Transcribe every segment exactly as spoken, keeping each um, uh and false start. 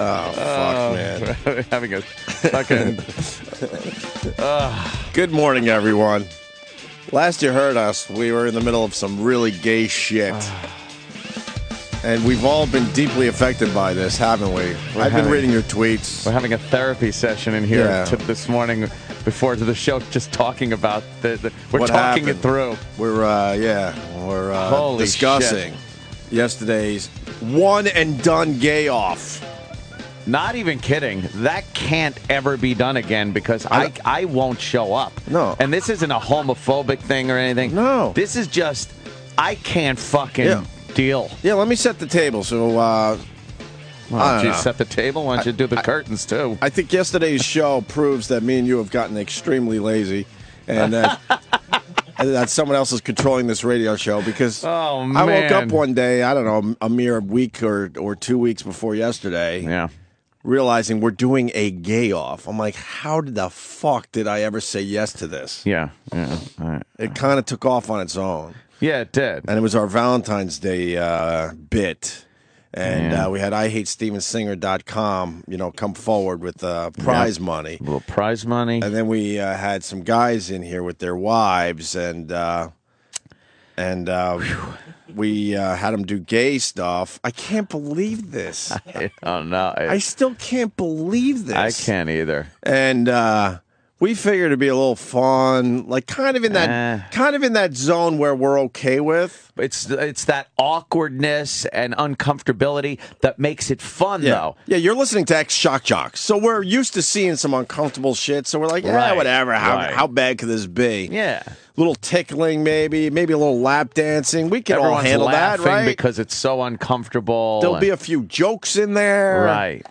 Oh, fuck, man. We're having a fucking... uh. Good morning, everyone. Last you heard us, we were in the middle of some really gay shit. And we've all been deeply affected by this, haven't we? We're I've having, been reading your tweets. We're having a therapy session in here yeah. to this morning before the show, just talking about the. the we're what talking happened? It through. We're uh, yeah, we're uh, discussing shit. Yesterday's one and done gay off. Not even kidding. That can't ever be done again because I, I I won't show up. No. And this isn't a homophobic thing or anything. No. This is just I can't fucking. Yeah. Deal. Yeah, let me set the table. So, uh, why don't, don't you know. set the table? Why don't I, you do the I, curtains too? I think yesterday's show proves that me and you have gotten extremely lazy, and that, and that someone else is controlling this radio show. Because oh, man. I woke up one day, I don't know, a mere week or or two weeks before yesterday, yeah, realizing we're doing a gay off. I'm like, how the fuck did I ever say yes to this? Yeah, yeah. All right. It kind of took off on its own. Yeah, it did. And it was our Valentine's Day uh, bit. And uh, we had I hate Steven Singer dot com, you know, come forward with uh, prize yeah. money. A little prize money. And then we uh, had some guys in here with their wives. And uh, and uh, we uh, had them do gay stuff. I can't believe this. I don't know. I, I still can't believe this. I can't either. And... Uh, we figured it'd be a little fun, like kind of in that, uh, kind of in that zone where we're okay with. It's it's that awkwardness and uncomfortability that makes it fun, yeah. though. Yeah, you're listening to X Shock Jocks, so we're used to seeing some uncomfortable shit. So we're like, yeah, right, whatever. How right. how bad could this be? Yeah, a little tickling, maybe, maybe a little lap dancing. We can Everyone's all handle laughing that, right? Because it's so uncomfortable. There'll and... be a few jokes in there, right?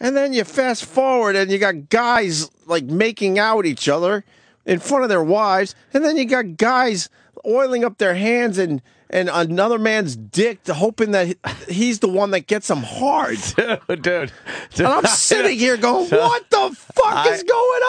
And then you fast forward and you got guys like making out each other in front of their wives. And then you got guys oiling up their hands and, and another man's dick, hoping that he's the one that gets them hard. Dude, dude. And I'm sitting here going, what the fuck I, is going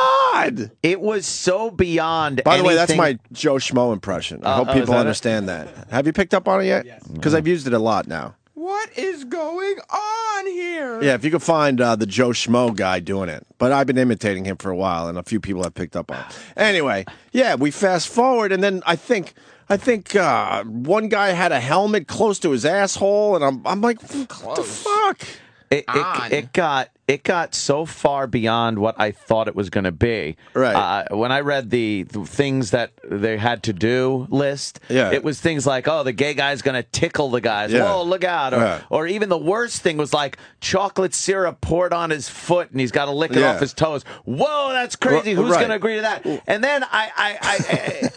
on? It was so beyond By the anything. way, that's my Joe Schmo impression. I uh, hope oh, people understand it? that. Have you picked up on it yet? Because yes. I've used it a lot now. What is going on here? Yeah, if you could find uh, the Joe Schmo guy doing it. But I've been imitating him for a while, and a few people have picked up on it. Anyway, yeah, we fast forward, and then I think I think uh, one guy had a helmet close to his asshole, and I'm I'm like, what the fuck? It, it, it got it got so far beyond what I thought it was going to be. Right. Uh, when I read the, the things that they had to do list, yeah. it was things like, oh, the gay guy's going to tickle the guys. Yeah. Whoa, look out. Or, yeah. or even the worst thing was like chocolate syrup poured on his foot and he's got to lick it yeah. off his toes. Whoa, that's crazy. R Who's right. going to agree to that? Ooh. And then I, I, I, I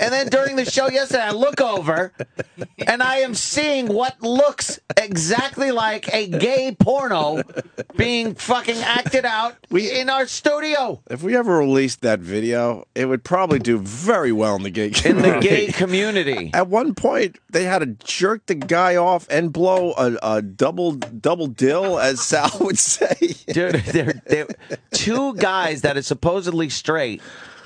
and then during the show yesterday, I look over and I am seeing what looks exactly like a gay porno being fucking acted out we, in our studio. If we ever released that video, it would probably do very well in the gay community. In the gay community. At one point, they had to jerk the guy off and blow a, a double double dill, as Sal would say. Dude, they're, they're, two guys that are supposedly straight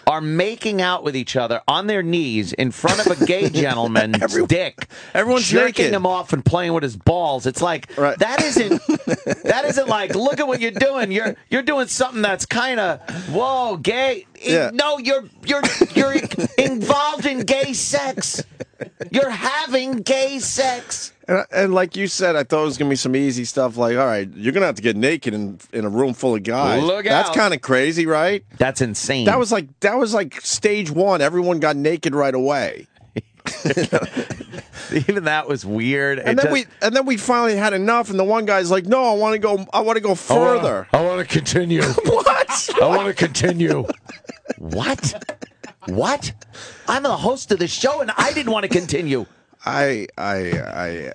are making out with each other on their knees in front of a gay gentleman's Every, dick. Everyone's jerking naked. him off and playing with his balls. It's like right. that isn't that isn't like look at what you're doing. You're you're doing something that's kind of whoa gay. Yeah. No, you're you're you're involved in gay sex. You're having gay sex. And, and like you said, I thought it was going to be some easy stuff like, all right, you're going to have to get naked in, in a room full of guys. Look out. That's kind of crazy, right? That's insane. That was like that was like stage one. Everyone got naked right away. Even that was weird. And it then just... we and then we finally had enough and the one guy's like, no, I want to go I want to go further. I want to continue. What? I want to continue. What? What? I'm the host of the show and I didn't want to continue. I I I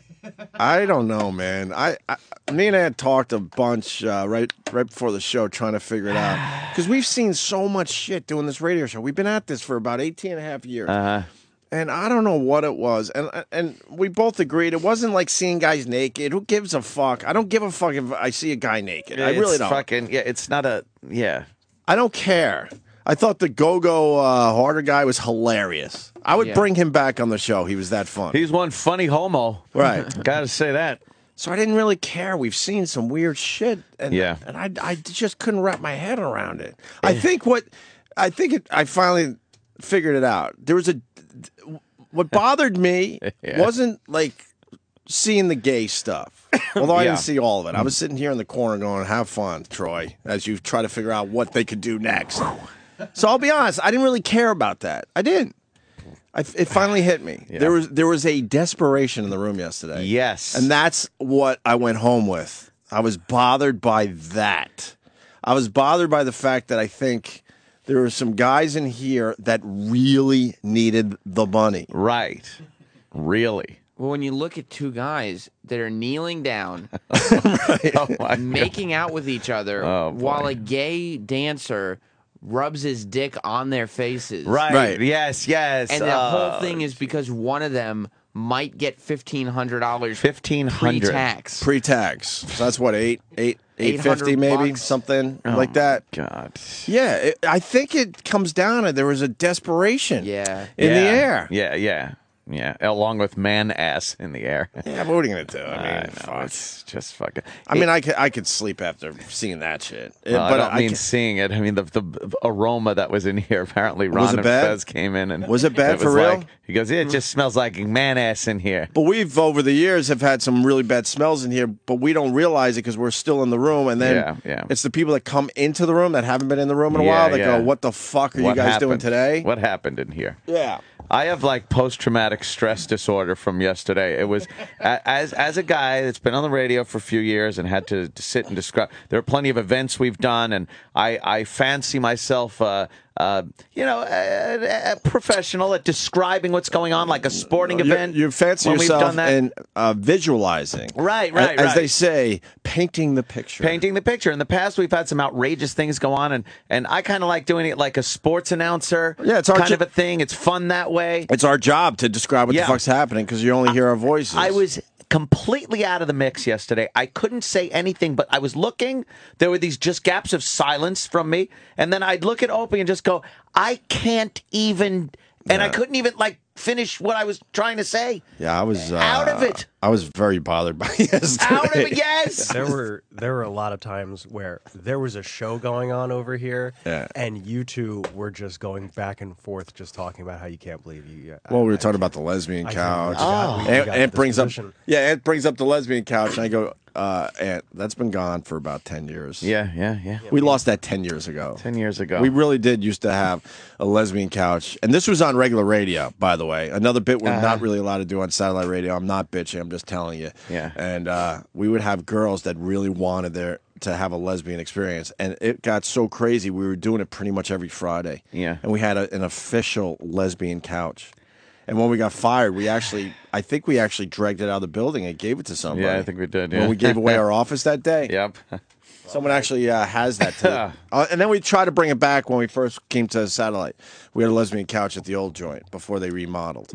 I don't know, man. I, I me and I had talked a bunch uh, right right before the show, trying to figure it out because we've seen so much shit doing this radio show. We've been at this for about eighteen and a half years, uh-huh. and I don't know what it was. And and we both agreed it wasn't like seeing guys naked. Who gives a fuck? I don't give a fuck if I see a guy naked. It's I really don't. Fucking yeah, it's not a yeah. I don't care. I thought the Go-Go uh, Harder guy was hilarious. I would yeah. bring him back on the show. He was that fun. He's one funny homo. Right. Gotta say that. So I didn't really care. We've seen some weird shit, and yeah. and I I just couldn't wrap my head around it. I think what I think it, I finally figured it out. There was a what bothered me yeah. wasn't like seeing the gay stuff, although I yeah. didn't see all of it. I was sitting here in the corner going, "Have fun, Troy," as you try to figure out what they could do next. So I'll be honest, I didn't really care about that. I didn't. I, it finally hit me. Yeah. There was there was a desperation in the room yesterday. Yes. And that's what I went home with. I was bothered by that. I was bothered by the fact that I think there were some guys in here that really needed the money. Right. Really. Well, when you look at two guys that are kneeling down, right. oh making God. out with each other oh, while a gay dancer rubs his dick on their faces. Right. right. Yes, yes. And the uh, whole thing is because one of them might get fifteen hundred dollars pre-tax. Pre-tax. So that's what, eight eight eight fifty maybe? Bucks. Something oh like that. God. Yeah. It, I think it comes down to there was a desperation yeah. in yeah. the air. Yeah, yeah. Yeah, along with man ass in the air. Yeah, but what are you going to do? I mean, I fuck. It's just fucking... I it, mean, I could, I could sleep after seeing that shit. It, well, but I don't I mean can... seeing it. I mean, the, the aroma that was in here, apparently Ron and Fez came in. And was it bad it was for like, real? He goes, yeah, it just smells like man ass in here. But we've, over the years, have had some really bad smells in here, but we don't realize it because we're still in the room. And then yeah, yeah. it's the people that come into the room that haven't been in the room in a yeah, while that yeah. go, what the fuck are what you guys happened? doing today? What happened in here? Yeah. I have like post-traumatic stress disorder from yesterday. It was as as a guy that's been on the radio for a few years and had to, to sit and describe. There are plenty of events we've done, and I I fancy myself. Uh, Uh, you know, a, a professional at describing what's going on, like a sporting event. You fancy yourself and uh, visualizing, right? Right, a, right. As they say, painting the picture. Painting the picture. In the past, we've had some outrageous things go on, and and I kind of like doing it like a sports announcer. Yeah, it's our kind of a thing. It's fun that way. It's our job to describe what yeah. the fuck's happening because you only hear our voices. I was completely out of the mix yesterday. I couldn't say anything, but I was looking. There were these just gaps of silence from me, and then I'd look at Opie and just go, I can't even, and yeah. I couldn't even like finish what I was trying to say. Yeah, I was uh, out of it. I was very bothered by yesterday. Out of it, yes. There were there were a lot of times where there was a show going on over here, yeah. and you two were just going back and forth, just talking about how you can't believe you. Well, I, we were I, talking I, about the lesbian I couch. Oh, and, and brings position. up yeah, it brings up the lesbian couch, and I go. Uh, and that's been gone for about ten years. Yeah, yeah, yeah. We yeah. lost that ten years ago. ten years ago. We really did used to have a lesbian couch. And this was on regular radio, by the way. Another bit we're uh, not really allowed to do on satellite radio. I'm not bitching. I'm just telling you. Yeah. And uh, we would have girls that really wanted their to have a lesbian experience. And it got so crazy. We were doing it pretty much every Friday. Yeah. And we had a, an official lesbian couch. And when we got fired, we actually, I think we actually dragged it out of the building and gave it to somebody. Yeah, I think we did, yeah. When we gave away our office that day. Yep. Someone actually uh, has that too. uh, and then we tried to bring it back when we first came to satellite. We had a lesbian couch at the old joint before they remodeled.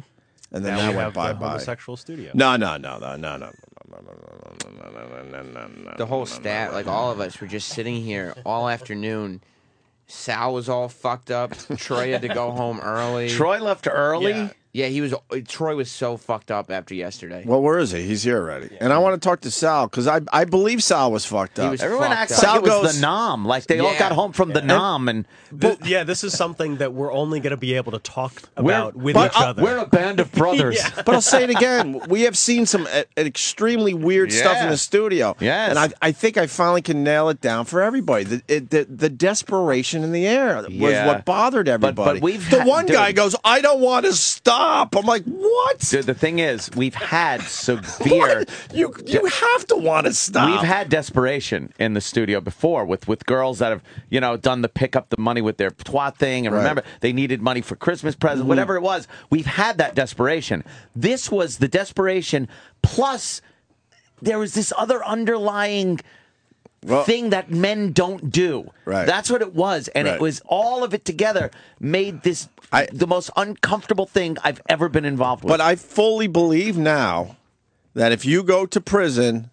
And then now that went bye-bye. Homosexual studio. No, no, no, no, no, no. The whole staff, like all of us, were just sitting here all afternoon. Sal was all fucked up. Troy had to go home early. Troy left early? Yeah. Yeah, he was. Troy was so fucked up after yesterday. Well, where is he? He's here already. Yeah. And I want to talk to Sal because I I believe Sal was fucked up. He was Everyone fucked acts up. Sal like it goes, was the nom. Like they yeah. all got home from yeah. the nom, and th yeah, this is something that we're only going to be able to talk about we're, with but, each other. Uh, we're a band of brothers. yeah. But I'll say it again: we have seen some uh, extremely weird yeah. stuff in the studio. Yes. and I I think I finally can nail it down for everybody. The it, the, the desperation in the air was yeah. what bothered everybody. But, but we've the one guy goes, I don't want to stop. I'm like, what? Dude, the thing is, we've had severe. you you have to want to stop. We've had desperation in the studio before with with girls that have you know done the pick up the money with their twat thing, and right. remember they needed money for Christmas presents, mm-hmm. whatever it was. We've had that desperation. This was the desperation plus there was this other underlying. Well, thing that men don't do. Right. That's what it was. And right. it was all of it together made this I, the most uncomfortable thing I've ever been involved with. But I fully believe now that if you go to prison,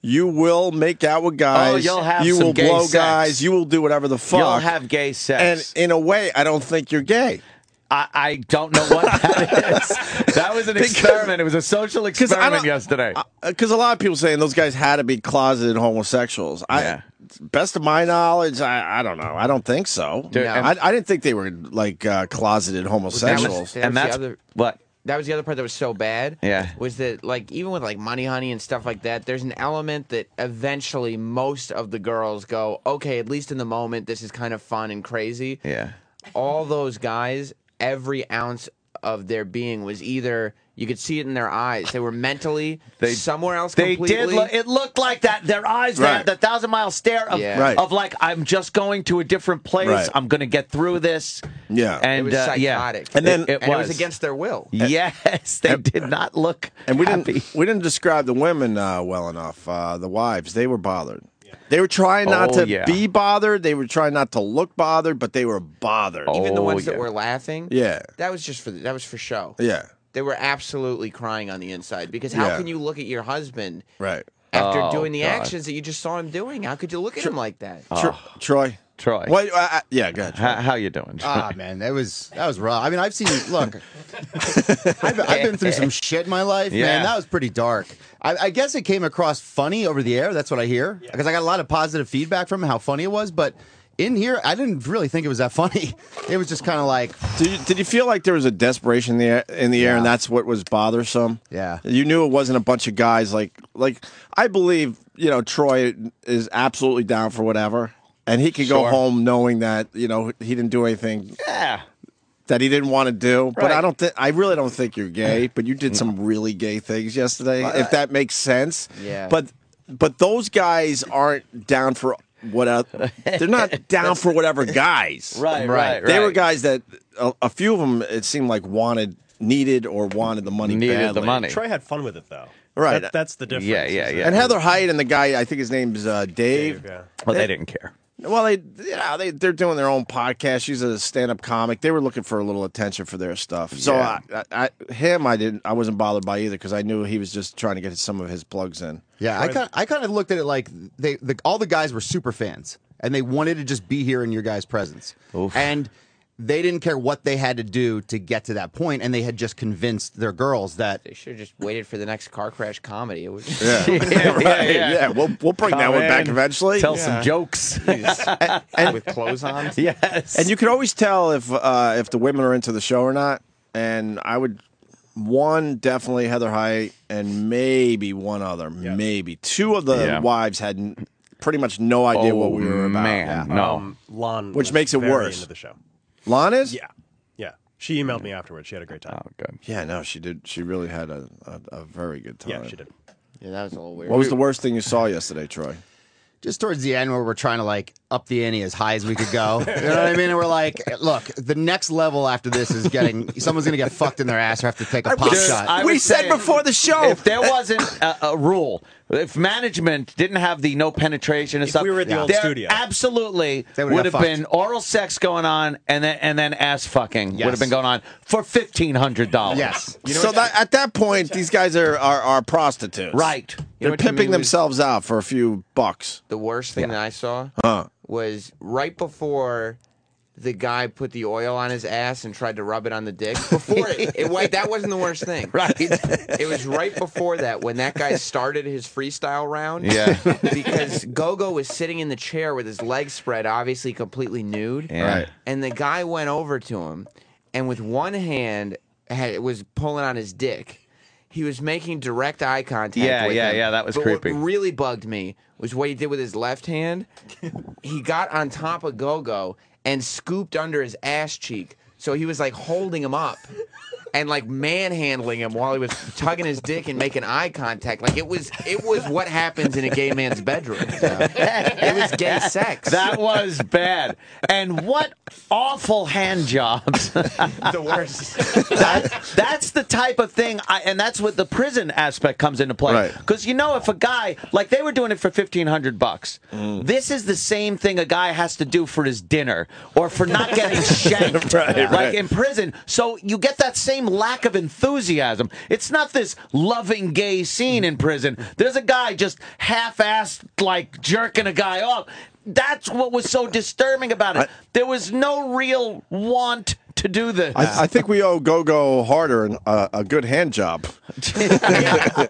you will make out with guys. Oh, you'll have you some will gay blow sex. guys. You will do whatever the fuck. You'll have gay sex. And in a way, I don't think you're gay. I, I don't know what that is. That was an because, experiment. It was a social experiment yesterday. Because a lot of people saying those guys had to be closeted homosexuals. Yeah. I, best of my knowledge, I, I don't know. I don't think so. Dude, no. I, I didn't think they were like uh, closeted homosexuals. That was, that and that's other, what that was the other part that was so bad. Yeah, was that like even with like Money Honey and stuff like that, there's an element that eventually most of the girls go, okay, at least in the moment, this is kind of fun and crazy. Yeah, all those guys. Every ounce of their being was either you could see it in their eyes. They were mentally they, somewhere else they completely. Did lo it looked like that. Their eyes, right. They had the thousand mile stare of, yeah. right. of like, I'm just going to a different place. Right. I'm going to get through this. Yeah. And it was psychotic. Uh, yeah. And then it, it, and was. It was against their will. Yes. They did not look and we happy. Didn't, we didn't describe the women uh, well enough. Uh, the wives, they were bothered. They were trying not oh, to yeah. be bothered. They were trying not to look bothered, but they were bothered. Oh, even the ones yeah. that were laughing. Yeah, that was just for that was for show. Yeah, they were absolutely crying on the inside because how yeah. can you look at your husband right after oh, doing the God. actions that you just saw him doing? How could you look at Tro him like that, Tro oh. Troy? Troy, well, uh, yeah, good. How, how you doing, Troy? Ah, man, that was that was rough. I mean, I've seen look, I've, I've been through some shit in my life, yeah. man. That was pretty dark. I, I guess it came across funny over the air. That's what I hear because yeah. I got a lot of positive feedback from how funny it was, but. In here, I didn't really think it was that funny. It was just kind of like... Did you, did you feel like there was a desperation in the air, in the yeah. air and that's what was bothersome? Yeah. You knew it wasn't a bunch of guys like... like I believe, you know, Troy is absolutely down for whatever. And he could sure. go home knowing that, you know, he didn't do anything yeah. that he didn't want to do. Right. But I don't think... I really don't think you're gay, but you did some really gay things yesterday, uh, if that makes sense. Yeah. But, but those guys aren't down for... What else? They're not down for whatever guys. Right, right, right. They were guys that a, a few of them, it seemed like, wanted, needed, or wanted the money needed badly. the money. Troy had fun with it, though. Right. That, that's the difference. Yeah, yeah, yeah. And Heather Height and the guy, I think his name's uh, Dave. Dave yeah. Well, they, they didn't care. Well, they, you know, they, they're doing their own podcast. She's a stand-up comic. They were looking for a little attention for their stuff. So yeah. I, I, him, I didn't. I wasn't bothered by either because I knew he was just trying to get some of his plugs in. Yeah, I kind, I kind of looked at it like they, the, all the guys were super fans, and they wanted to just be here in your guys' presence. Oof. And they didn't care what they had to do to get to that point, and they had just convinced their girls that they should have just waited for the next car crash comedy. It was yeah. yeah, right. yeah, yeah, yeah. We'll we'll bring Come that one in. back eventually. Tell yeah. some jokes and, and, with clothes on. Yes, and you could always tell if uh, if the women are into the show or not. And I would one definitely Heather Height and maybe one other, yeah. maybe two of the yeah. wives hadn't pretty much no idea oh, what we were about. Man, yeah. no, um, Lon which makes it worse. Into the show. Lon is? Yeah. Yeah. She emailed me afterwards. She had a great time. Oh, good. Yeah, no, she did. She really had a, a, a very good time. Yeah, she did. Yeah, that was a little weird. What was the worst thing you saw yesterday, Troy? Just towards the end where we're trying to, like, up the ante as high as we could go. You know what I mean? And we're like, look, the next level after this is getting... Someone's going to get fucked in their ass or have to take a pop shot. We said before the show... If there wasn't a, a rule, if management didn't have the no penetration and if stuff... we were at the yeah. old studio. Absolutely would have been oral sex going on and then, and then ass fucking yes. would have been going on for fifteen hundred dollars. Yes. You know so that, at that point, these guys are, are, are prostitutes. Right. You They're pimping themselves was, out for a few bucks. The worst thing yeah. that I saw huh. was right before the guy put the oil on his ass and tried to rub it on the dick. Before it, it wait, that wasn't the worst thing. Right. It was right before that when that guy started his freestyle round. Yeah. Because Go-Go was sitting in the chair with his legs spread, obviously completely nude. Yeah. Right. And the guy went over to him and with one hand had, was pulling on his dick. He was making direct eye contact yeah, with Yeah, yeah, yeah, that was but creepy. What really bugged me was what he did with his left hand. He got on top of Go-Go and scooped under his ass cheek. So he was, like, holding him up and, like, manhandling him while he was tugging his dick and making eye contact. Like, it was it was what happens in a gay man's bedroom. So. It was gay sex. That was bad. And what awful hand jobs. The worst. That, that's the type of thing, I, and that's what the prison aspect comes into play. Because, right. you know, if a guy, like, they were doing it for fifteen hundred bucks. Mm. This is the same thing a guy has to do for his dinner or for not getting shanked. Right. Like right. in prison. So you get that same lack of enthusiasm. It's not this loving gay scene in prison. There's a guy just half-assed, like, jerking a guy off. That's what was so disturbing about it. There was no real want to do this. I, I think we owe Go-Go Harder an, uh, a good hand job. Yeah.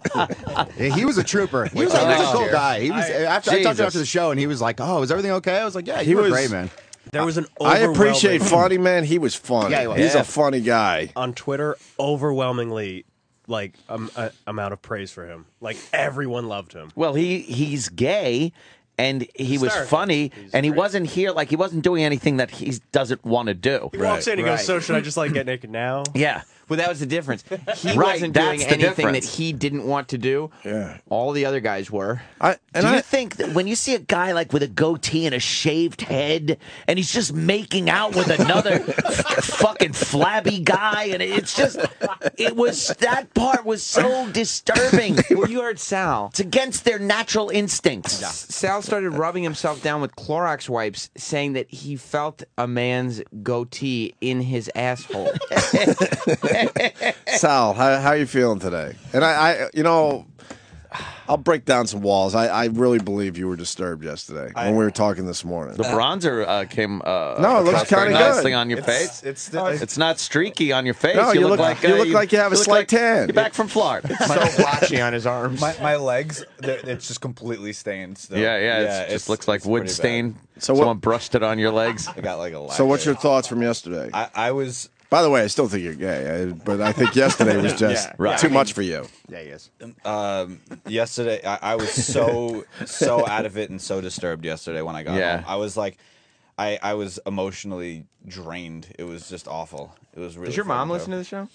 Yeah, he was a trooper. He was, oh, like, he was a cool year. guy. He was. I, after, I talked to him after the show, and he was like, "Oh, is everything okay?" I was like, "Yeah, he was great, man." There was an I appreciate funny man. He was funny. Yeah, he was. He's yeah. a funny guy. On Twitter, overwhelmingly, like um, uh, amount of praise for him. Like everyone loved him. Well, he he's gay. And he was funny, and he wasn't here, like, he wasn't doing anything that he doesn't want to do. He walks in and goes, so should I just, like, get naked now? Yeah. Well, that was the difference. He wasn't doing anything that he didn't want to do. Yeah. All the other guys were. Do you think that when you see a guy, like, with a goatee and a shaved head, and he's just making out with another fucking flabby guy, and it's just, it was, that part was so disturbing. You heard Sal. It's against their natural instincts. Sal's started rubbing himself down with Clorox wipes, saying that he felt a man's goatee in his asshole. Sal, how, how are you feeling today? And I, I, you know, I'll break down some walls. I, I really believe you were disturbed yesterday I, when we were talking this morning. The bronzer uh, came. Uh, no, it looks kind of nicely good. on your it's, face. It's, uh, it's not streaky on your face. No, you, you look, look like uh, you look like you have you a slight like, tan. You're back from Florida. It's so blotchy on his arms. My, my legs, it's just completely stained. Still. Yeah, yeah, yeah. It just it's, looks like wood stain. So someone what, brushed it on your legs. I got like a. Lattice. So what's your thoughts from yesterday? I, I was. By the way, I still think you're gay, I, but I think yesterday was just yeah, right. too I mean, much for you. Yeah, yes. Um, yesterday, I, I was so so out of it and so disturbed yesterday when I got yeah. home. I was like, I, I was emotionally drained. It was just awful. It was really. Did your mom though. listen to the show?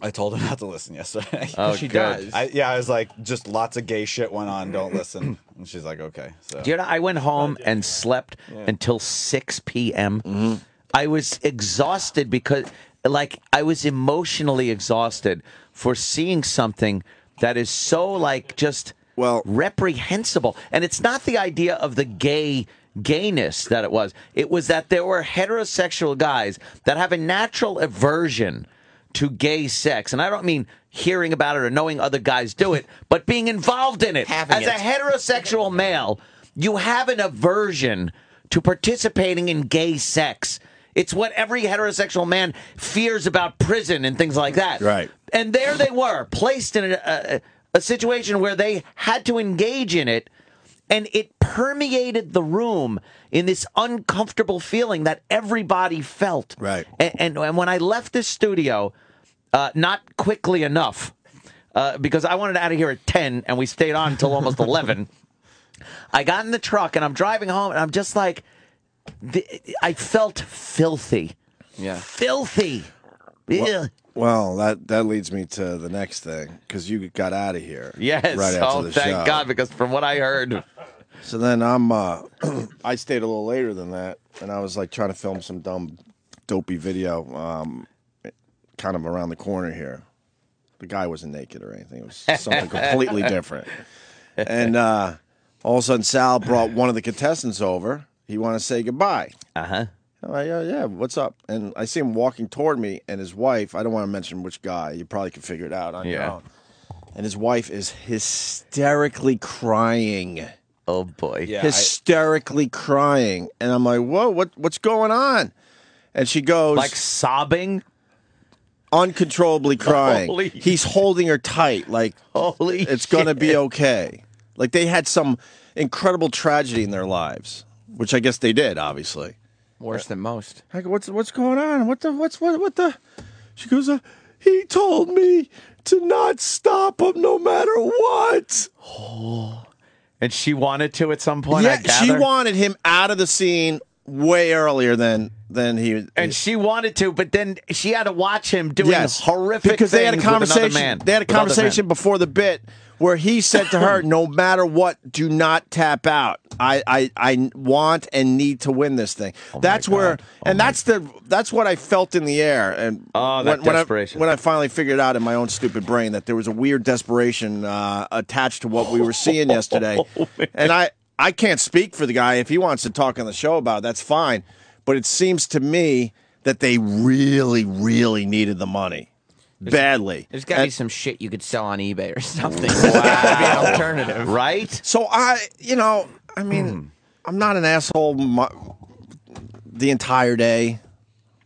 I told her not to listen yesterday. Oh, she God. does. I, yeah, I was like, just lots of gay shit went on. Don't listen. And she's like, okay. So. You know, I went home oh, yeah. and slept yeah. until six P M Mm-hmm. I was exhausted because, like, I was emotionally exhausted for seeing something that is so, like, just well, reprehensible. And it's not the idea of the gay gayness that it was. It was that there were heterosexual guys that have a natural aversion to gay sex. And I don't mean hearing about it or knowing other guys do it, but being involved in it. As a heterosexual male, you have an aversion to participating in gay sex. It's what every heterosexual man fears about prison and things like that. Right. And there they were, placed in a, a, a situation where they had to engage in it, and it permeated the room in this uncomfortable feeling that everybody felt. Right. And, and, and when I left this studio, uh, not quickly enough, uh, because I wanted out of here at ten, and we stayed on until almost eleven, I got in the truck, and I'm driving home, and I'm just like... The, I felt filthy. Yeah. Filthy. Well, well, that that leads me to the next thing, because you got out of here. Yes. Right after oh, the thank show. God, because from what I heard. So then I'm, uh, I stayed a little later than that, and I was like trying to film some dumb, dopey video, um, kind of around the corner here. The guy wasn't naked or anything. It was something completely different. And uh, all of a sudden, Sal brought one of the contestants over. He wanted to say goodbye. Uh-huh. I'm like, oh, yeah, what's up? And I see him walking toward me, and his wife, I don't want to mention which guy. You probably can figure it out on yeah. your own. And his wife is hysterically crying. Oh, boy. Yeah, hysterically I... crying. And I'm like, whoa, what, what's going on? And she goes... Like sobbing? Uncontrollably crying. Holy. He's holding her tight. Like, holy it's going to be okay. Like, they had some incredible tragedy in their lives. Which I guess they did, obviously. Worse than most. I go, what's what's going on? What the what's what what the? She goes, uh, he told me to not stop him no matter what. Oh, and she wanted to at some point. Yeah, I gather. She wanted him out of the scene way earlier than than he. And he, she wanted to, but then she had to watch him doing yes, horrific because things they had a conversation. Man, they had a conversation before the bit. Where he said to her, no matter what, do not tap out. I, I, I want and need to win this thing. Oh that's where, oh and that's the that's what I felt in the air. And oh, that when, desperation. When I, when I finally figured out in my own stupid brain that there was a weird desperation uh, attached to what we were seeing yesterday. Oh, and I, I can't speak for the guy. If he wants to talk on the show about it, that's fine. But it seems to me that they really, really needed the money. There's, badly. There's got to be some shit you could sell on eBay or something. Wow. There's got to be an alternative. Right? So I, you know, I mean, mm. I'm not an asshole my, the entire day.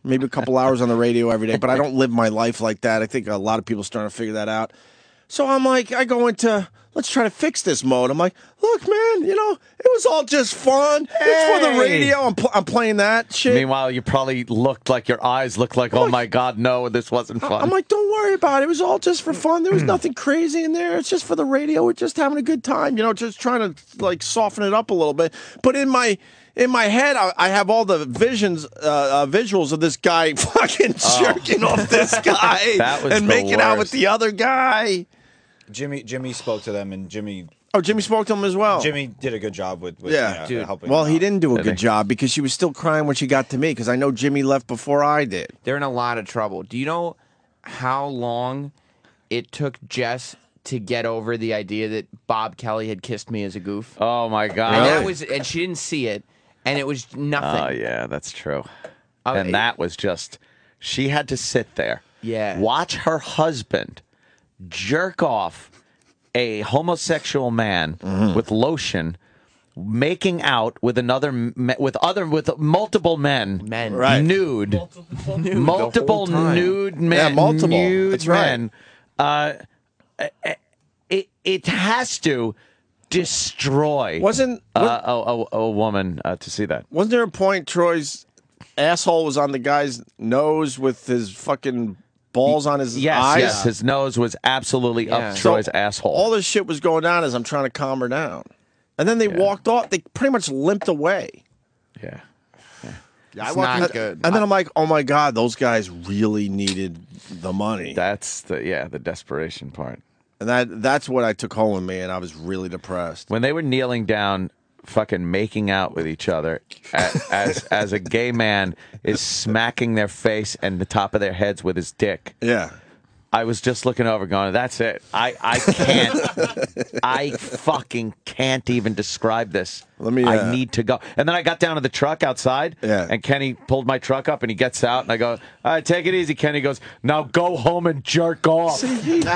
maybe a couple hours on the radio every day, but I don't live my life like that. I think a lot of people are starting to figure that out. So I'm like, I go into, let's try to fix this mode. I'm like, look, man, you know, it was all just fun. Hey. It's for the radio. I'm, pl I'm playing that shit. Meanwhile, you probably looked like, your eyes looked like, I'm oh, like, my God, no, this wasn't fun. I'm like, don't worry about it. It was all just for fun. There was nothing crazy in there. It's just for the radio. We're just having a good time, you know, just trying to, like, soften it up a little bit. But in my... In my head, I, I have all the visions, uh, uh, visuals of this guy fucking jerking oh. off this guy and making worst. out with the other guy. Jimmy, Jimmy spoke to them, and Jimmy. Oh, Jimmy spoke to him as well. Jimmy did a good job with, with yeah. You know, helping. Well, he didn't do a good job because she was still crying when she got to me because I know Jimmy left before I did. They're in a lot of trouble. Do you know how long it took Jess to get over the idea that Bob Kelly had kissed me as a goof? Oh my God! And that was, and she didn't see it. And it was nothing. Oh, uh, yeah, that's true. Uh, and that was just, she had to sit there, yeah, watch her husband jerk off a homosexual man mm. with lotion, making out with another, with other, with multiple men, men, right. nude, multiple, nude, multiple nude men, yeah, multiple. nude that's men. Right. Uh, it it has to. Destroy wasn't uh, a, a, a woman uh, to see that. Wasn't there a point Troy's asshole was on the guy's nose with his fucking balls on his yes, eyes? Yes, his nose was absolutely yeah. up Troy's so asshole. All this shit was going down as I'm trying to calm her down. And then they yeah. walked off. They pretty much limped away. Yeah. Yeah, it's I not good. And then I'm like, oh my God, those guys really needed the money. That's the, yeah, the desperation part. And that, that's what I took home with me, and I was really depressed. When they were kneeling down, fucking making out with each other, as, as, as a gay man is smacking their face and the top of their heads with his dick. Yeah. I was just looking over going, that's it. I, I can't. I fucking can't even describe this. Let me, uh, I need to go. And then I got down to the truck outside, yeah. and Kenny pulled my truck up, and he gets out, and I go, all right, take it easy. Kenny goes, now go home and jerk off. See, he, but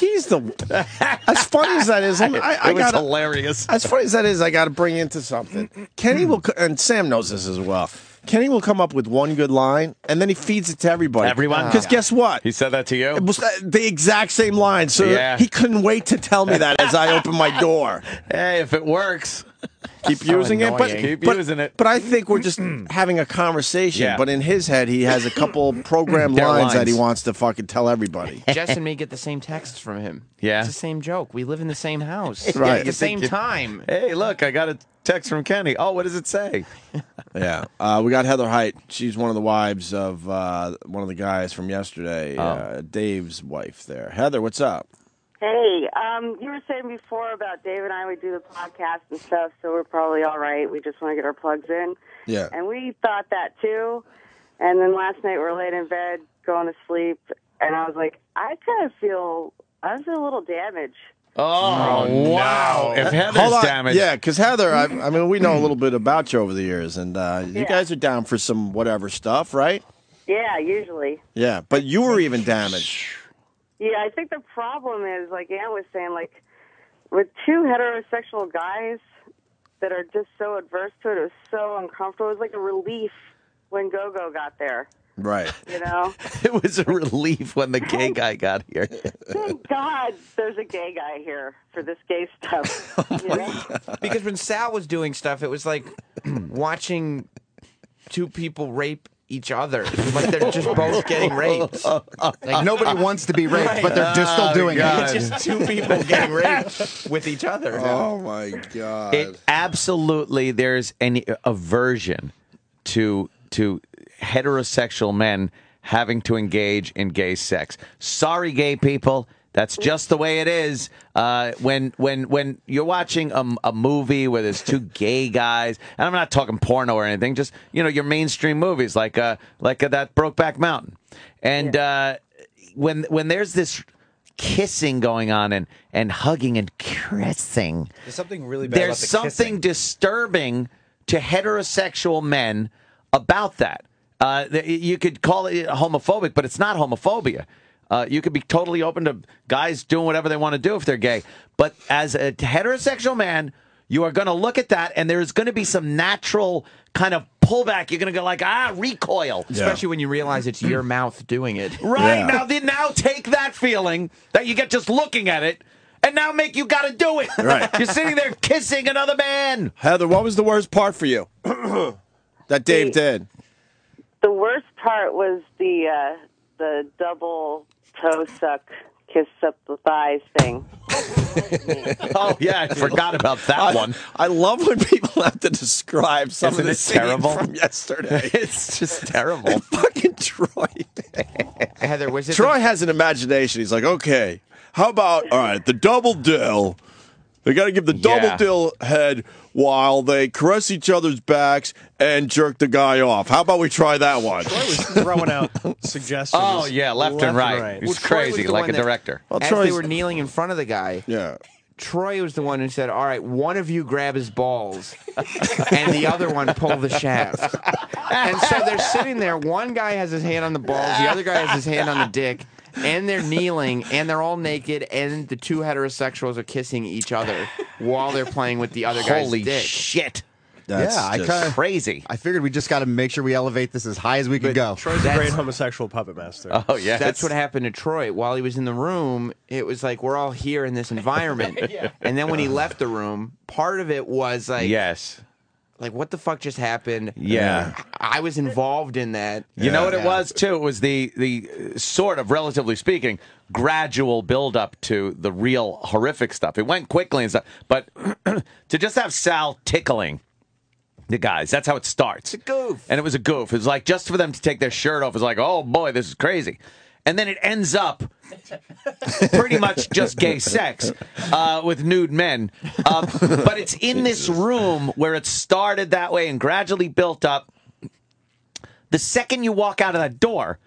he's the... As funny as that is... I, I, it was gotta, hilarious. As funny as that is, I got to bring into something. Kenny will... And Sam knows this as well. Kenny will come up with one good line, and then he feeds it to everybody. Everyone? Because oh, yeah. guess what? He said that to you? It was the exact same line, so yeah. he couldn't wait to tell me that as I opened my door. Hey, if it works. Keep so using annoying. it. But, Keep but, using it. But I think we're just having a conversation. Yeah. But in his head, he has a couple programmed lines, lines that he wants to fucking tell everybody. Jess and me get the same texts from him. Yeah. It's the same joke. We live in the same house. Right. At the same you, time. Hey, look, I got a text from Kenny. Oh, what does it say? Yeah. Uh, we got Heather Height. She's one of the wives of uh, one of the guys from yesterday, oh. uh, Dave's wife there. Heather, what's up? Hey, um, you were saying before about Dave and I would do the podcast and stuff, so we're probably all right. We just want to get our plugs in. Yeah. And we thought that, too. And then last night we were laid in bed, going to sleep, and I was like, I kind of feel, I feel a little damaged. Oh, oh wow. No. If Heather's damaged. Yeah, because Heather, I, I mean, we know a little bit about you over the years, and uh, you yeah. guys are down for some whatever stuff, right? Yeah, usually. Yeah, but you were even damaged. Yeah, I think the problem is, like Ann was saying, like, with two heterosexual guys that are just so adverse to it, it was so uncomfortable. It was like a relief when Go-Go got there. Right. You know? It was a relief when the gay guy got here. Thank God there's a gay guy here for this gay stuff. Oh you know? God. Because when Sal was doing stuff, it was like watching two people rape each other, like they're just both getting raped. Like, nobody wants to be raped, right. but they're just still doing oh, it. It's just two people getting raped with each other. Oh my God! It absolutely there's an aversion to to heterosexual men having to engage in gay sex. Sorry, gay people. That's just the way it is. Uh, when when when you're watching a, a movie where there's two gay guys, and I'm not talking porno or anything, just you know your mainstream movies like uh, like uh, that Brokeback Mountain, and yeah. uh, when when there's this kissing going on and and hugging and caressing, there's something really bad there's about the something kissing. disturbing to heterosexual men about that. Uh, you could call it homophobic, but it's not homophobia. Uh, you could be totally open to guys doing whatever they want to do if they're gay. But as a heterosexual man, you are going to look at that, and there's going to be some natural kind of pullback. You're going to go like, ah, recoil. Yeah. Especially when you realize it's your mouth doing it. Right. Yeah. Now, the, now take that feeling that you get just looking at it and now make you got to do it. Right. You're sitting there kissing another man. Heather, what was the worst part for you that Dave the, did? The worst part was the uh, the double toe suck. Kiss up the thighs thing. Oh, yeah, I forgot about that I, one. I love when people have to describe some Isn't of the scene terrible? From yesterday. It's just terrible. And fucking Troy. Heather, was it Troy has an imagination. He's like, okay, how about, all right, the double dill. They got to give the double yeah. dill head while they caress each other's backs and jerk the guy off. How about we try that one? Troy was throwing out suggestions. Oh, yeah, left, left and right. right. It was well, crazy, was like a that, director. Well, as Troy's... they were kneeling in front of the guy, yeah. Troy was the one who said, all right, one of you grab his balls and the other one pull the shaft. And so they're sitting there. One guy has his hand on the balls. The other guy has his hand on the dick. And they're kneeling, and they're all naked, and the two heterosexuals are kissing each other while they're playing with the other guy's Holy dick. Holy shit. That's yeah, I kinda, crazy. I figured we just got to make sure we elevate this as high as we but can go. Troy's that's, a great homosexual puppet master. Oh, yeah. That's what happened to Troy. While he was in the room, it was like, we're all here in this environment. Yeah. And then when he left the room, part of it was like... Yes. Like, what the fuck just happened? Yeah. I was involved in that. You yeah, know what yeah. it was, too? It was the, the sort of, relatively speaking, gradual build-up to the real horrific stuff. It went quickly and stuff. But to just have Sal tickling the guys, that's how it starts. It's a goof. And it was a goof. It was like, just for them to take their shirt off, it was like, oh, boy, this is crazy. And then it ends up pretty much just gay sex uh, with nude men. Uh, but it's in this room where it started that way and gradually built up. The second you walk out of that door,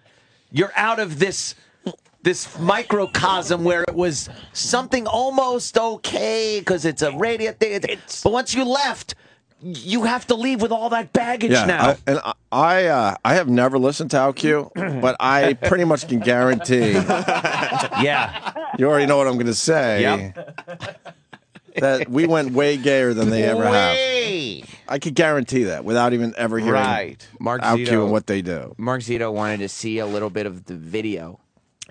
you're out of this this microcosm where it was something almost okay because it's a radio thing. But once you left... You have to leave with all that baggage yeah, now. I, and I, uh, I have never listened to O Q, but I pretty much can guarantee. Yeah, you already know what I'm going to say. Yep. That we went way gayer than they ever way. have. I could guarantee that without even ever hearing right. Mark O Q Zito, and what they do. Mark Zito wanted to see a little bit of the video.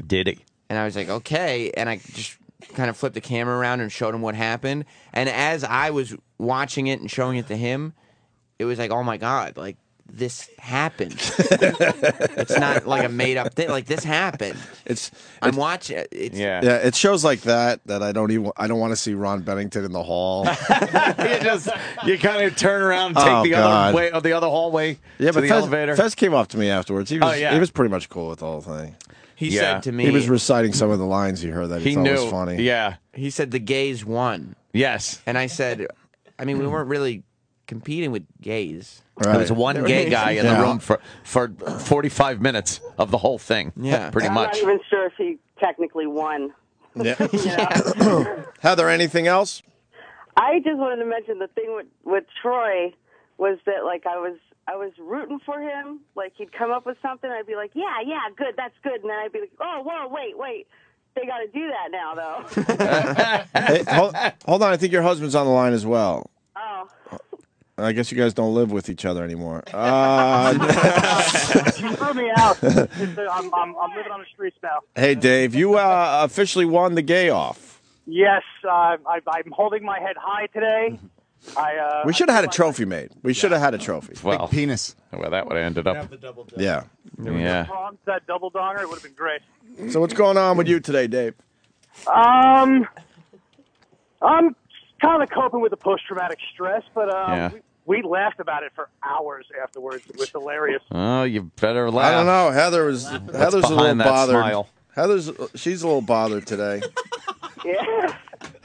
Did he? And I was like, okay, and I just. kind of flipped the camera around and showed him what happened. And as I was watching it and showing it to him, it was like, oh, my God, like, this happened. It's not like a made-up thing. Like, this happened. It's, I'm it's, watching it. Yeah. yeah, it shows like that that I don't even I don't want to see Ron Bennington in the hall. You just you kind of turn around and take oh, the God. other way or the other hallway yeah, to but the Fez, elevator. Fez came up to me afterwards. He was, oh, yeah. he was pretty much cool with the whole thing. He yeah. said to me... He was reciting some of the lines he heard that he, he thought knew. was funny. Yeah. He said, the gays won. Yes. And I said, I mean, we weren't really competing with gays. Right. There was one gay guy in yeah. the room for, for forty-five minutes of the whole thing. Yeah. Pretty much. I'm not even sure if he technically won. Yeah. yeah. Heather, anything else? I just wanted to mention the thing with, with Troy was that, like, I was... I was rooting for him. Like, he'd come up with something. I'd be like, yeah, yeah, good, that's good. And then I'd be like, oh, whoa, wait, wait. They got to do that now, though. Hey, hold, hold on. I think your husband's on the line as well. Oh. I guess you guys don't live with each other anymore. Uh, you threw me out. I'm, I'm, I'm living on the streets now. Hey, Dave, you uh, officially won the gay off. Yes. Uh, I, I'm holding my head high today. I, uh, we should have had a trophy made. We should have yeah. had a trophy. Well, big penis. Well, that would have ended up. Yeah. Yeah. That double donger would have been great. So what's going on with you today, Dave? Um, I'm kind of coping with the post-traumatic stress, but um, yeah. we, we laughed about it for hours afterwards. It was hilarious. Oh, you better laugh. I don't know. Heather was Heather's a little bothered. Smile. Heather's she's a little bothered today. Yeah.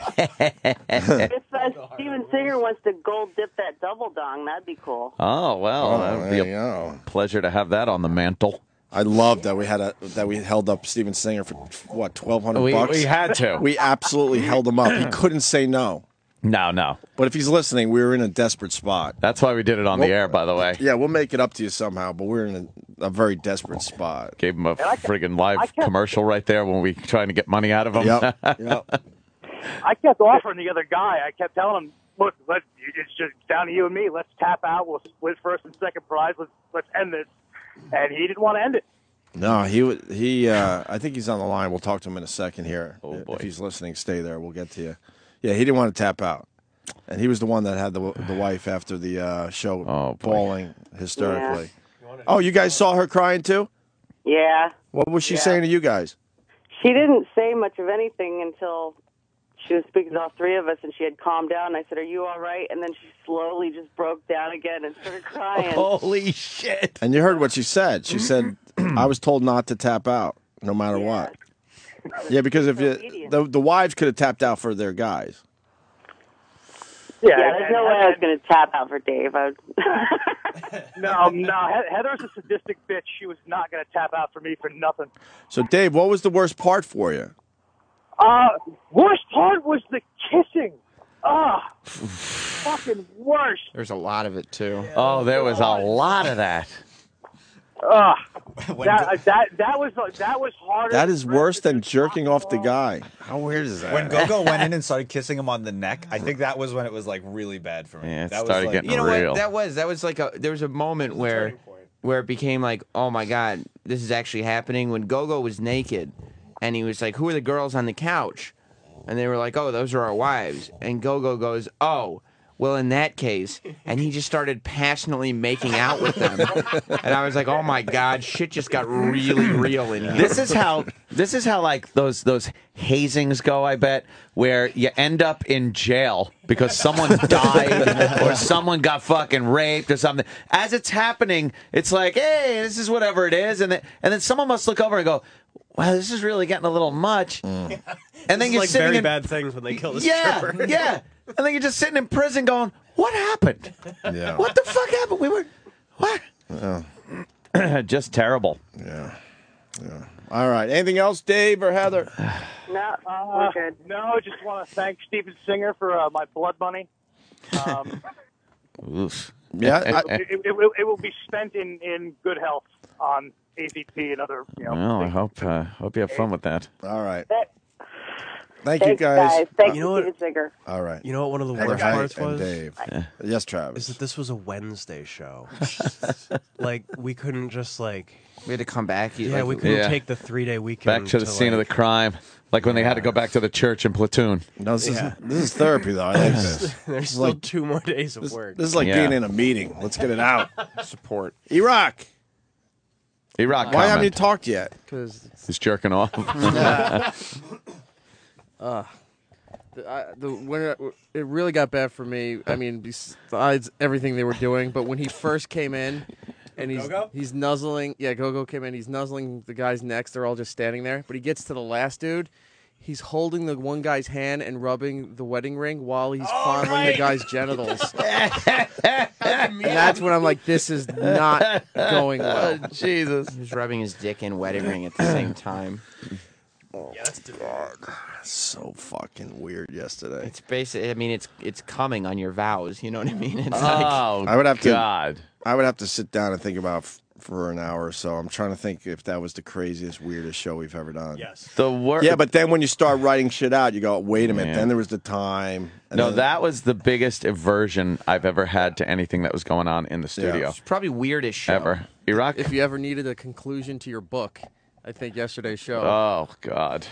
If uh, Steven Singer wants to gold dip that double dong, that'd be cool. Oh well, oh, that would be a pleasure to have that on the mantle. I love that we had a that we held up Steven Singer for what twelve hundred bucks. We had to. We absolutely held him up. He couldn't say no. No, no. But if he's listening, we were in a desperate spot. That's why we did it on we'll, the air, by the way. Yeah, we'll make it up to you somehow, but we're in a, a very desperate spot. Gave him a friggin' live commercial right there when we were trying to get money out of him. Yep, yep. I kept offering the other guy. I kept telling him, look, let's, it's just down to you and me. Let's tap out. We'll split first and second prize. Let's let's end this. And he didn't want to end it. No, he he. Uh, I think he's on the line. We'll talk to him in a second here. Oh, boy. If he's listening, stay there. We'll get to you. Yeah, he didn't want to tap out. And he was the one that had the the wife after the uh, show oh, bawling hysterically. Yeah. Oh, you guys saw her crying too? Yeah. What was she yeah. saying to you guys? She didn't say much of anything until she was speaking to all three of us, and she had calmed down. I said, "Are you all right?" And then she slowly just broke down again and started crying. Holy shit. And you heard what she said. She said, "I was told not to tap out, no matter yeah. what." Yeah, because if you, the, the wives could have tapped out for their guys. Yeah, yeah, there's no way I was going to tap out for Dave. I was... no, no, Heather's a sadistic bitch. She was not going to tap out for me for nothing. So, Dave, what was the worst part for you? Uh, worst part was the kissing. Ugh, fucking worst. There's a lot of it, too. Yeah, oh, there was God. a lot of that. Ugh, that, that, that, was, that was harder. That is worse than jerking off the guy. How weird is that? When Go-Go went in and started kissing him on the neck, I think that was when it was like really bad for me. Yeah, it that started was like, getting you know real. What? That was, that was like a, there was a moment where, where it became like, oh my God, this is actually happening. When Go-Go was naked and he was like, who are the girls on the couch? And they were like, oh, those are our wives. And Go-Go goes, oh. Well, in that case, and he just started passionately making out with them, and I was like, "Oh my God, shit just got really real in here." This is how this is how like those those hazings go. I bet where you end up in jail because someone died or someone got fucking raped or something. As it's happening, it's like, "Hey, this is whatever it is," and then and then someone must look over and go, wow, this is really getting a little much. Mm. Yeah. And then you're like sitting very in... bad things when they kill the yeah, stripper. Yeah, and then you're just sitting in prison going, what happened? Yeah. What the fuck happened? We were, what? Yeah. Just terrible. Yeah. Yeah. All right. Anything else, Dave or Heather? No, uh, good. No, just want to thank Steven Singer for uh, my blood money. Um, Oof. Yeah. I, it, it, it, it will be spent in, in good health on... A Z T and other, you know. Well, I hope, uh, hope you have fun with that. All right. Thank Thanks, you, guys. guys. Thank uh, you, know Steven Singer. All right. You know what one of the Heather worst Height parts was? Dave. Yeah. Yes, Travis. Is that this was a Wednesday show. Like, we couldn't just, like... We had to come back. Yeah, like, we couldn't yeah. take the three-day weekend. Back to the to, scene like, of the crime. Like when yeah. they had to go back to the church in platoon. No, this, yeah. is, this is therapy, though. I like this. There's still like, two more days of this, work. This is like yeah. being in a meeting. Let's get it out. Support. Iraq. Iraq, why haven't you talked yet? Because he's jerking off. uh, uh, the, I, the when it, it really got bad for me. I mean, besides everything they were doing, but when he first came in, and he's Go-Go? he's nuzzling. Yeah, Go-Go came in. He's nuzzling the guy's necks. They're all just standing there. But he gets to the last dude. He's holding the one guy's hand and rubbing the wedding ring while he's oh, fondling right. the guy's genitals. And that's when I'm like, this is not going well. Oh, Jesus. He's rubbing his dick and wedding ring at the same time. Oh, yeah, that's God. So fucking weird yesterday. It's basically, I mean, it's it's coming on your vows. You know what I mean? It's oh, like, I would have God. To, I would have to sit down and think about... for an hour or so. I'm trying to think if that was the craziest, weirdest show we've ever done. Yes. The worst. Yeah, but then when you start writing shit out, you go, wait a minute. Yeah. Then there was the time. And no, then... that was the biggest aversion I've ever had to anything that was going on in the studio. Yeah. It's probably weirdest show. Ever. Iraq. If you ever needed a conclusion to your book, I think yesterday's show. Oh, God.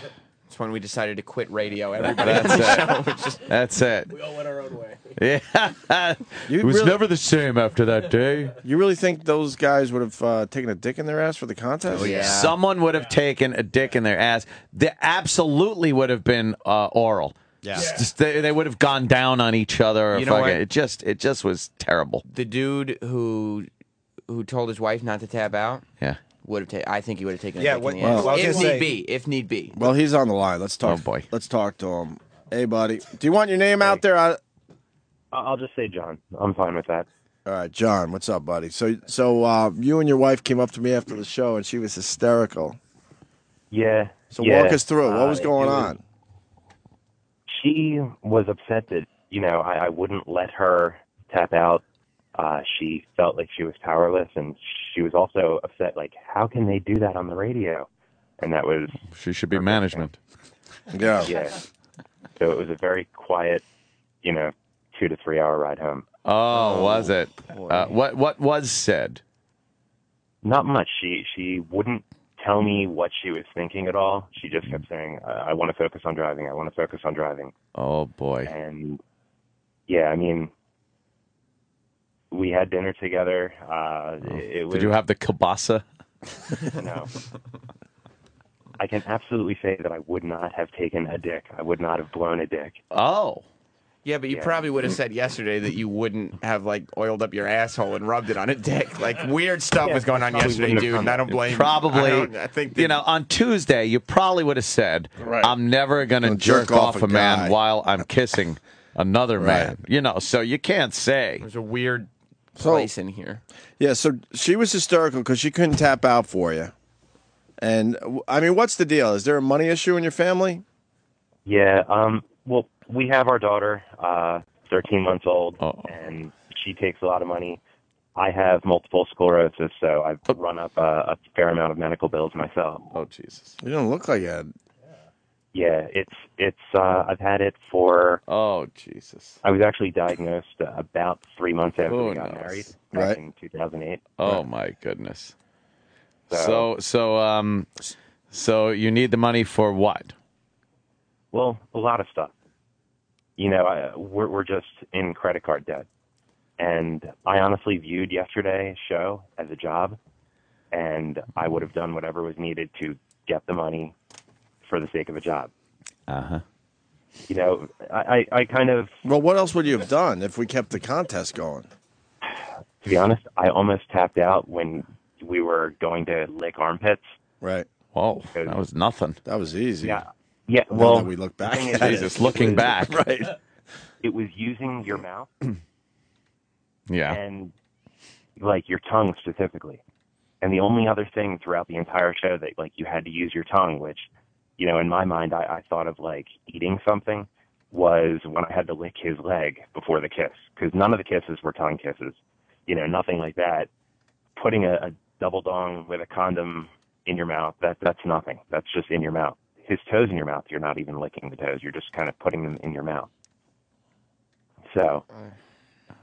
That's when we decided to quit radio. Everybody That's it. Show, just... That's it. We all went our own way. Yeah. You it was really... never the same after that day. You really think those guys would have uh, taken a dick in their ass for the contest? Oh, yeah. Someone would have yeah. taken a dick in their ass. They absolutely would have been uh, oral. Yeah. yeah. They, they would have gone down on each other. You know what? It just it just was terrible. The dude who who told his wife not to tap out? Yeah. Would have I think he would have taken. Yeah, what, well, well, if need say, be, if need be. Well, he's on the line. Let's talk. Oh boy, let's talk to him. Hey, buddy, do you want your name hey. out there? I... I'll just say John. I'm fine with that. All right, John, what's up, buddy? So, so uh, you and your wife came up to me after the show, and she was hysterical. Yeah. So yeah. walk us through what was uh, going was, on. She was upset that you know I, I wouldn't let her tap out. Uh, she felt like she was powerless, and she was also upset, like, how can they do that on the radio? And that was... She should be management. Yeah. Yeah. So it was a very quiet, you know, two to three hour ride home. Oh, oh was it? Uh, what what was said? Not much. She she wouldn't tell me what she was thinking at all. She just kept saying, I, I want to focus on driving. I want to focus on driving. Oh, boy. And, yeah, I mean, we had dinner together. Uh, oh. it, it was, Did you have the kielbasa? No. I can absolutely say that I would not have taken a dick. I would not have blown a dick. Oh. Yeah, but you yeah. probably would have said yesterday that you wouldn't have, like, oiled up your asshole and rubbed it on a dick. Like, weird stuff yeah, was going on yesterday, dude, and I don't blame you. Probably, I I think you know, on Tuesday, you probably would have said, right. I'm never going to jerk, jerk off, off a, a man while I'm kissing another right. man. You know, so you can't say. There's a weird place so, in here. Yeah, so she was hysterical because she couldn't tap out for you. And, I mean, what's the deal? Is there a money issue in your family? Yeah, um, well... we have our daughter, uh, thirteen months old, oh. and she takes a lot of money. I have multiple sclerosis, so I've oh. run up uh, a fair amount of medical bills myself. Oh, Jesus. You don't look like that. Yeah, it's, it's, uh, I've had it for... Oh, Jesus. I was actually diagnosed about three months after oh, we got nice. married, back right. in two thousand eight. Oh, yeah. my goodness. So, so, so, um, so you need the money for what? Well, a lot of stuff. You know, I, we're, we're just in credit card debt. And I honestly viewed yesterday's show as a job, and I would have done whatever was needed to get the money for the sake of a job. Uh-huh. You know, I, I, I kind of... Well, what else would you have done if we kept the contest going? To be honest, I almost tapped out when we were going to lick armpits. Right. Whoa, that was nothing. That was easy. Yeah. Yeah, well, we look back. Jesus, looking back, right? It was using your mouth, yeah, and like your tongue specifically. And the only other thing throughout the entire show that like you had to use your tongue, which you know, in my mind, I, I thought of like eating something, was when I had to lick his leg before the kiss, because none of the kisses were tongue kisses, you know, nothing like that. Putting a, a double dong with a condom in your mouth—that that's nothing. That's just in your mouth. His toes in your mouth, you're not even licking the toes. You're just kind of putting them in your mouth. So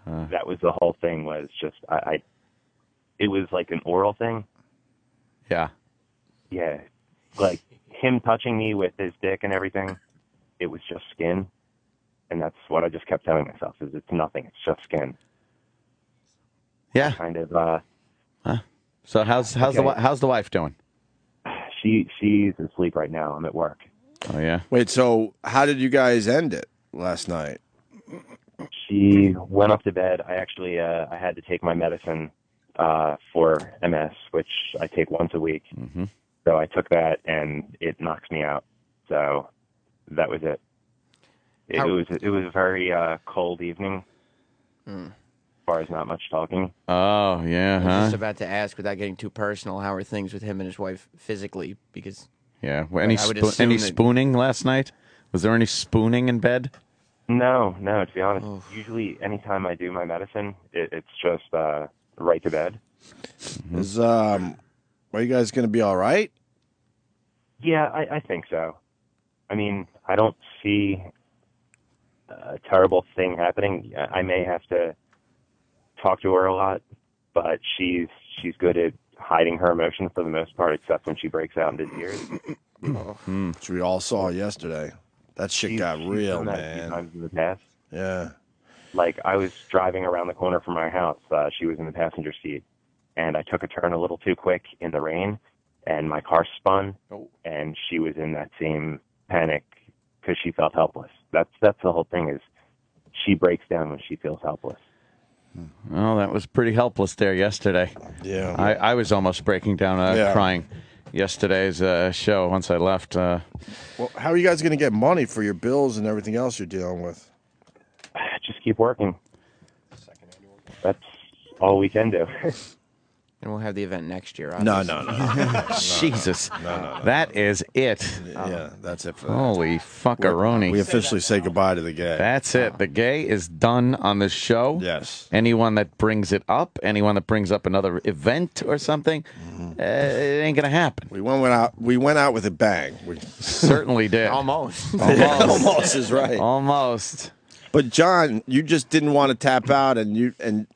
uh, that was the whole thing was just, I, I, it was like an oral thing. Yeah. Yeah. Like him touching me with his dick and everything, it was just skin. And that's what I just kept telling myself is it's nothing. It's just skin. Yeah. Kind of. Uh, huh. So how's, how's okay. the, how's the wife doing? She she's asleep right now. I'm at work. Oh yeah. Wait. So how did you guys end it last night? She went up to bed. I actually uh, I had to take my medicine uh, for M S, which I take once a week. Mm-hmm. So I took that, and it knocks me out. So that was it. It, how... it was it was a very uh, cold evening. Mm. As not much talking. Oh, yeah, huh? I was just about to ask, without getting too personal, how are things with him and his wife physically? Because yeah, well, any, spo any that... spooning last night? Was there any spooning in bed? No, no, to be honest. Oh. Usually, anytime I do my medicine, it, it's just uh, right to bed. Mm-hmm. Is, um, are you guys going to be all right? Yeah, I, I think so. I mean, I don't see a terrible thing happening. I may have to talk to her a lot, but she's she's good at hiding her emotions for the most part, except when she breaks out into tears. Oh. Mm. Which we all saw yesterday. That shit she's, got she's real, man. Times in the past. Yeah. Like, I was driving around the corner from my house. Uh, she was in the passenger seat, and I took a turn a little too quick in the rain, and my car spun, oh. and she was in that same panic because she felt helpless. That's, that's the whole thing is she breaks down when she feels helpless. Well, that was pretty helpless there yesterday. Yeah, I, I was almost breaking down, uh, yeah. crying yesterday's uh, show. Once I left, uh, well, how are you guys going to get money for your bills and everything else you're dealing with? Just keep working. That's all we can do. And we'll have the event next year. Obviously. No, no, no. Jesus, no, no, no, that no. is it. Yeah, that's it. For that. Holy fuckaroni! We officially say goodbye to the gay. That's it. The gay is done on this show. Yes. Anyone that brings it up, anyone that brings up another event or something, mm-hmm. uh, it ain't gonna happen. We went out. We went out with a bang. We certainly did. Almost. Almost. Almost is right. Almost. But John, you just didn't want to tap out, and you and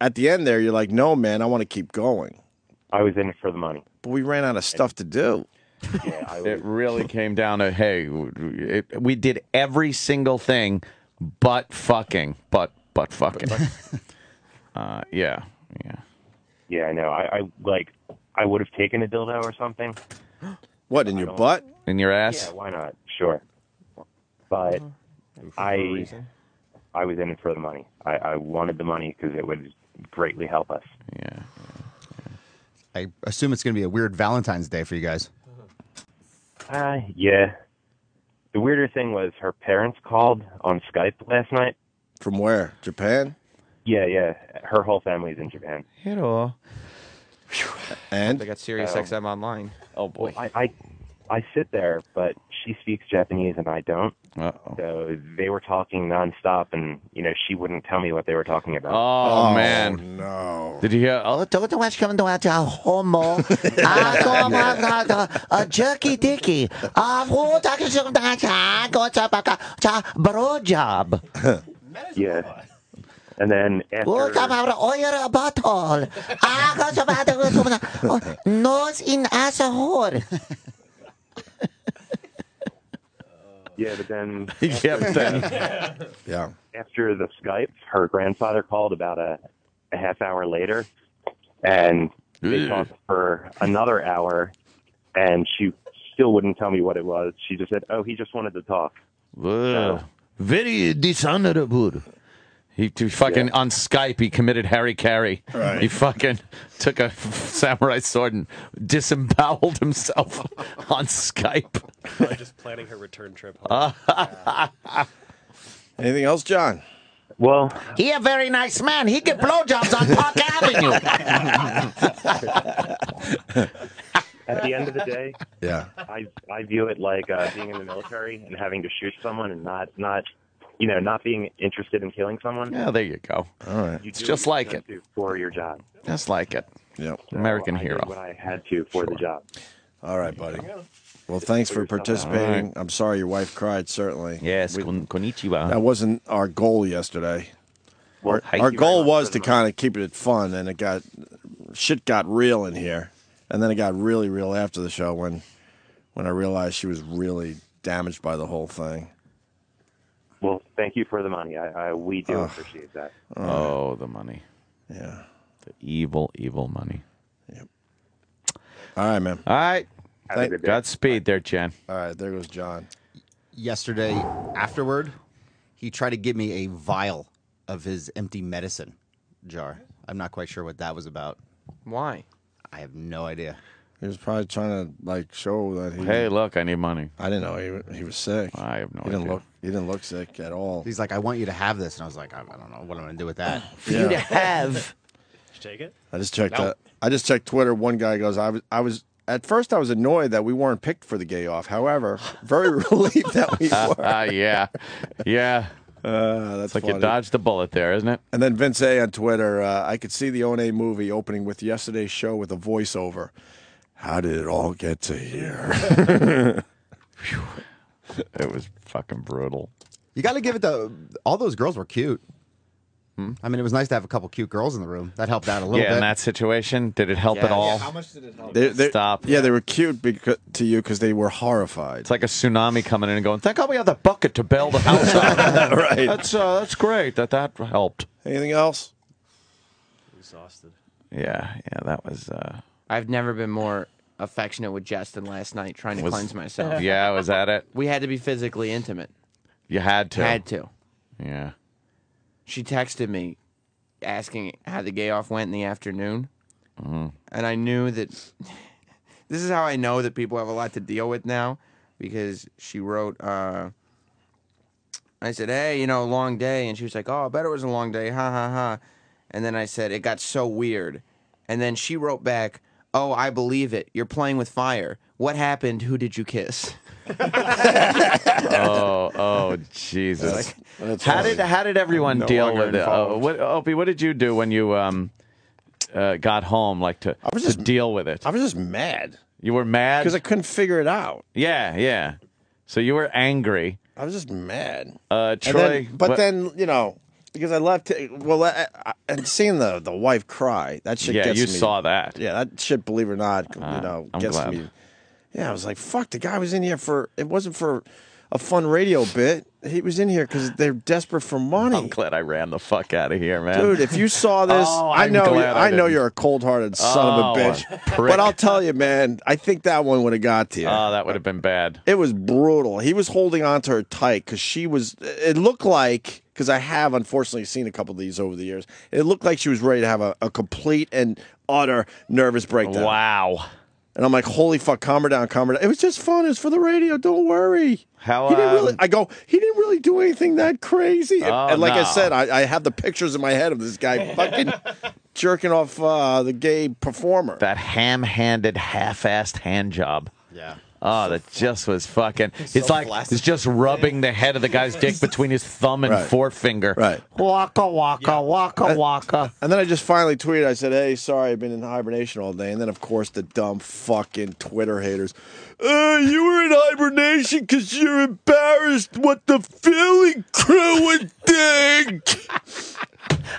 at the end there, you're like, no, man, I want to keep going. I was in it for the money. But we ran out of stuff to do. Yeah, I it really came down to, hey, it, we did every single thing but fucking, but, but fucking. uh, yeah, yeah. Yeah, I know. I, I, like, I would have taken a dildo or something. What, in I your butt? In your ass? Yeah, why not? Sure. But I, I was in it for the money. I, I wanted the money because it would greatly help us. Yeah. I assume it's going to be a weird Valentine's Day for you guys. Uh, yeah. The weirder thing was her parents called on Skype last night. From where? Japan? Yeah, yeah. Her whole family's in Japan. Hello. And? They got Sirius X M online. Oh, boy. Well, I, I, I sit there, but she speaks Japanese and I don't. Uh-oh. So they were talking nonstop, and, you know, she wouldn't tell me what they were talking about. Oh, oh man. No. Did you hear? Oh, don't watch coming to watch a homo. A jerky dicky. Bro job. Yeah. And then after. Nose in asshole. Yeah, but then, after, yeah, but then yeah. After the Skype, her grandfather called about a, a half hour later, and they talked for another hour, and she still wouldn't tell me what it was. She just said, oh, he just wanted to talk. So, very dishonorable. He, he fucking, yeah. On Skype, he committed Harry Carey. Right. He fucking took a samurai sword and disemboweled himself on Skype. Probably just planning her return trip home. Uh, yeah. Anything else, John? Well, he a very nice man. He get blowjobs on Park Avenue. At the end of the day, yeah, I I view it like uh, being in the military and having to shoot someone and not not you know not being interested in killing someone. Yeah, there you go. All right, you it's just like it for your job. Just like it. Yep. So American I hero. Did what I had to for sure. the job. All right, buddy. Well, thanks for participating. Right. I'm sorry your wife cried, certainly. Yes, we, konnichiwa. That wasn't our goal yesterday. Well, our our goal was to kind of keep it fun, and it got shit got real in here. And then it got really real after the show when when I realized she was really damaged by the whole thing. Well, thank you for the money. I, I we do uh, appreciate that. Uh, oh, the money. Yeah. The evil, evil money. Yep. All right, man. All right. Thank Godspeed there, Jen. All right, there goes John. Yesterday, afterward, he tried to give me a vial of his empty medicine jar. I'm not quite sure what that was about. Why? I have no idea. He was probably trying to, like, show that he... Hey, look, I need money. I didn't know he, he was sick. I have no he didn't idea. Look, he didn't look sick at all. He's like, I want you to have this. And I was like, I don't know what I'm going to do with that. For yeah. you to have. Did you take it? I just checked, nope. uh, I just checked Twitter. One guy goes, I was... I was At first, I was annoyed that we weren't picked for the gay off. However, very relieved that we were. Uh, uh, yeah. Yeah. Uh, that's it's like funny. You dodged a bullet there, isn't it? And then Vince A on Twitter, uh, I could see the O N A movie opening with yesterday's show with a voiceover. How did it all get to here? It was fucking brutal. You got to give it to... All those girls were cute. I mean, it was nice to have a couple cute girls in the room. That helped out a little yeah, bit. Yeah, in that situation, did it help yeah, at all? Yeah, how much did it help? They, they, Stop. Yeah, yeah, they were cute because, to you because they were horrified. It's like a tsunami coming in and going, thank God we have the bucket to bail the house out. Right. That's, uh, that's great that that helped. Anything else? Exhausted. Yeah, yeah, that was... Uh... I've never been more affectionate with Justin last night trying to was, cleanse myself. Yeah, was that it? We had to be physically intimate. You had to. Had to. Yeah. She texted me asking how the gay off went in the afternoon. Mm-hmm. And I knew that this is how I know that people have a lot to deal with now, because she wrote, uh, I said, hey, you know, long day. And she was like, oh, I bet it was a long day. Ha ha ha. And then I said, it got so weird. And then she wrote back, oh, I believe it. You're playing with fire. What happened? Who did you kiss? oh, oh, Jesus! That's, that's how funny. did how did everyone no deal with it? Uh, what, Opie, what did you do when you um uh, got home? Like to, I was to just, deal with it? I was just mad. You were mad because I couldn't figure it out. Yeah, yeah. So you were angry. I was just mad. Uh, Troy, then, but then you know, because I left. Well, I, I, and seeing the the wife cry, that shit. Yeah, gets you me, saw that. Yeah, that shit. Believe it or not, you uh, know, I'm gets glad. me. Yeah, I was like, fuck. The guy was in here for. It wasn't for a fun radio bit. He was in here because they're desperate for money. I'm glad I ran the fuck out of here, man. Dude, if you saw this, oh, I know, you, I, I know you're a cold-hearted son oh, of a bitch. Prick. But I'll tell you, man, I think that one would have got to you. Oh, that would have been bad. It was brutal. He was holding on to her tight because she was. It looked like, because I have unfortunately seen a couple of these over the years. It looked like she was ready to have a, a complete and utter nervous breakdown. Wow. And I'm like, holy fuck, calm her down, calm her down. It was just fun. It was for the radio. Don't worry. How he didn't um, really, I go, he didn't really do anything that crazy. Oh, and like no. I said, I, I have the pictures in my head of this guy fucking jerking off uh, the gay performer. That ham-handed, half-assed hand job. Yeah. Oh, so that fun. just was fucking. It's, it's so like plastic. It's just rubbing the head of the guy's dick between his thumb and right. forefinger. Right. Waka, waka, yeah. waka, waka. And then I just finally tweeted. I said, hey, sorry, I've been in hibernation all day. And then, of course, the dumb fucking Twitter haters. Uh, you were in hibernation because you're embarrassed what the Philly crew would think.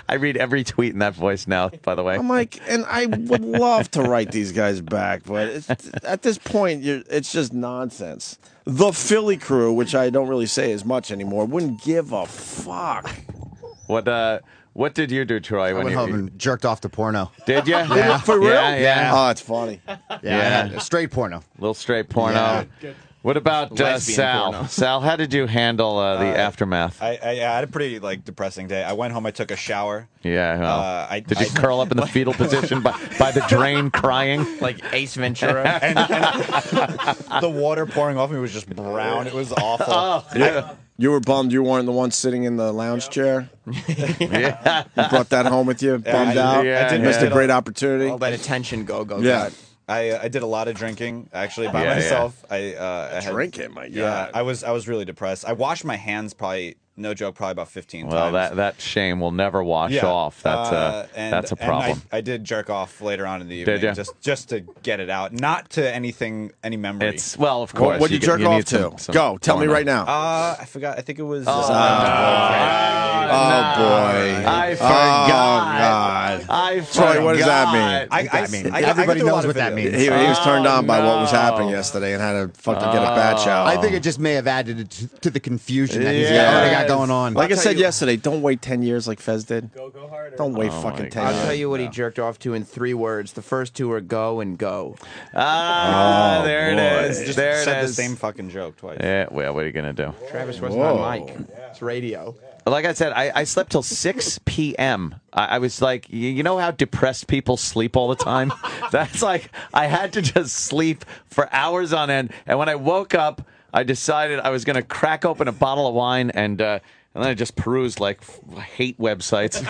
I read every tweet in that voice now, by the way. I'm like, and I would love to write these guys back, but it's, at this point, you're, it's just nonsense. The Philly crew, which I don't really say as much anymore, wouldn't give a fuck. What uh, what did you do, Troy? I when went you, home you, and jerked off to porno. Did you? Yeah. Yeah. For real? Yeah, yeah. Oh, it's funny. Yeah, yeah. Straight porno. Little straight porno. Yeah. Good. What about uh, Sal? Porno. Sal, how did you handle uh, the uh, aftermath? I, I, I had a pretty like depressing day. I went home. I took a shower. Yeah. Well, uh, I, did you I, curl up in the fetal position by, by the drain, crying like Ace Ventura? and, and the water pouring off me was just brown. It was awful. Oh, yeah. I, You were bummed you weren't the one sitting in the lounge yeah. chair? Yeah. You brought that home with you, yeah, bummed I, out. Yeah, I did yeah. miss yeah. a great opportunity. All that attention, go, go, go. Yeah. God. I, I did a lot of drinking, actually, by yeah, myself. Yeah. I, uh, I drinking, my God. Yeah, I was, I was really depressed. I washed my hands probably, no joke, probably about fifteen well, times. Well, that, that shame will never wash yeah. off. That's, uh, a, and, that's a problem. And I, I did jerk off later on in the evening, did you? just just to get it out. Not to anything, any memory. It's, well, of course. What did you, you jerk off to? Some, some Go, tell me right now. Uh, I forgot. I think it was... Oh, uh, no. oh, oh boy. I forgot. Oh, God. I forgot. Troy, what does that mean? I, I, I mean, I, everybody I knows what that means. He, he was turned on oh, by what was happening yesterday and had to fucking oh. get a batch out. I think it just may have added to, to the confusion that he's yeah. got. What he got going on. Like I said yesterday, don't wait ten years like Fez did. Go, go harder. Don't wait oh fucking ten years. I'll tell you what he jerked off to in three words. The first two are go and go. Ah, oh, there boy. it is. Just there said it is. the same fucking joke twice. Yeah, well, what are you going to do? Travis wasn't on mic. Yeah. It's radio. Yeah. Like I said, I, I slept till six P M I, I was like, you, you know how depressed people sleep all the time? That's like, I had to just sleep for hours on end. And when I woke up, I decided I was going to crack open a bottle of wine and... Uh, And then I just perused, like, hate websites.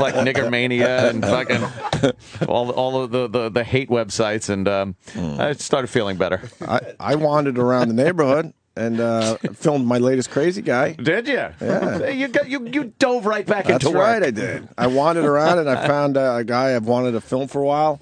Like Niggermania and fucking all, all of the, the, the hate websites. And um, mm. I started feeling better. I, I wandered around the neighborhood and uh, filmed my latest crazy guy. Did you? Yeah. You, got, you, you dove right back That's into work. That's right, I did. I wandered around and I found uh, a guy I've wanted to film for a while.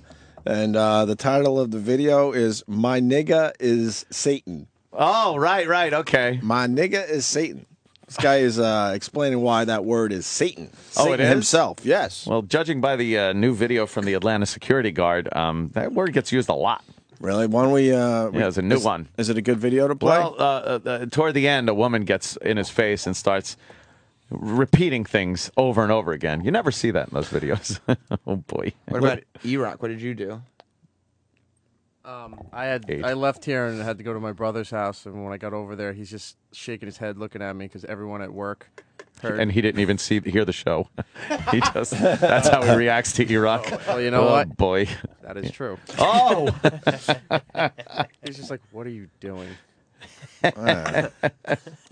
And uh, the title of the video is My Nigga is Satan. Oh, right, right. Okay. My Nigga is Satan. This guy is uh, explaining why that word is Satan. Satan oh, it is? Himself, yes. Well, judging by the uh, new video from the Atlanta security guard, um, that word gets used a lot. Really? Why don't we... Uh, yeah, it's a new is, one. Is it a good video to play? Well, uh, uh, toward the end, a woman gets in his face and starts repeating things over and over again. You never see that in those videos. Oh, boy. What about E-Rock? What did you do? Um, I had Eight. I left here and had to go to my brother's house, and when I got over there, he's just shaking his head, looking at me because everyone at work heard. And he didn't even see hear the show. He just that's how he reacts to E-Rock. Oh, well, you know oh, what? Boy, that is true. Oh, he's just like, "What are you doing?" Uh,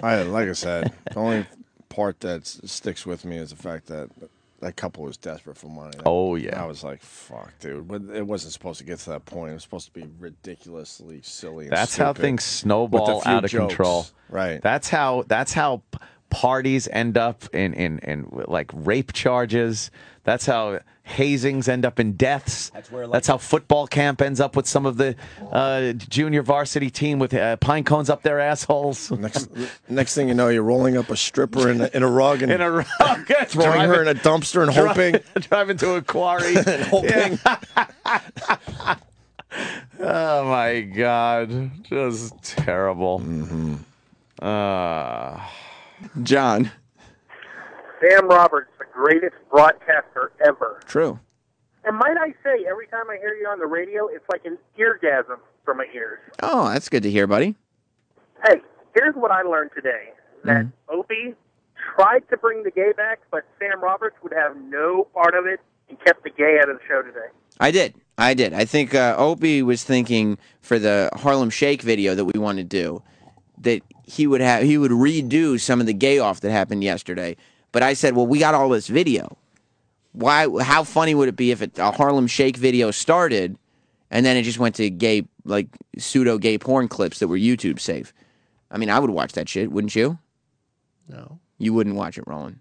I like I said, the only part that sticks with me is the fact that. That couple was desperate for money. That, oh, yeah. I was like, fuck, dude. But it wasn't supposed to get to that point. It was supposed to be ridiculously silly and That's stupid how things snowball out of jokes. control. Right. That's how that's how parties end up in, in, in like rape charges. That's how hazings end up in deaths. That's, where, like, that's how football camp ends up with some of the uh, junior varsity team with uh, pine cones up their assholes. Next, next thing you know, you're rolling up a stripper in a, in a rug and in a rug, throwing driving, her in a dumpster and hoping. Driving to a quarry. And hoping. Yeah. Oh, my God. Just terrible. Mm-hmm. uh... John. Sam Roberts, the greatest broadcaster ever. True. And might I say, every time I hear you on the radio, it's like an eargasm from my ears. Oh, that's good to hear, buddy. Hey, here's what I learned today. That mm-hmm. Opie tried to bring the gay back, but Sam Roberts would have no part of it and kept the gay out of the show today. I did. I did. I think uh, Opie was thinking for the Harlem Shake video that we want to do that he would have he would redo some of the gay off that happened yesterday. But I said, well, we got all this video. Why? How funny would it be if it, a Harlem Shake video started and then it just went to gay, like pseudo gay porn clips that were YouTube safe? I mean, I would watch that shit, wouldn't you? No, you wouldn't watch it, Roland.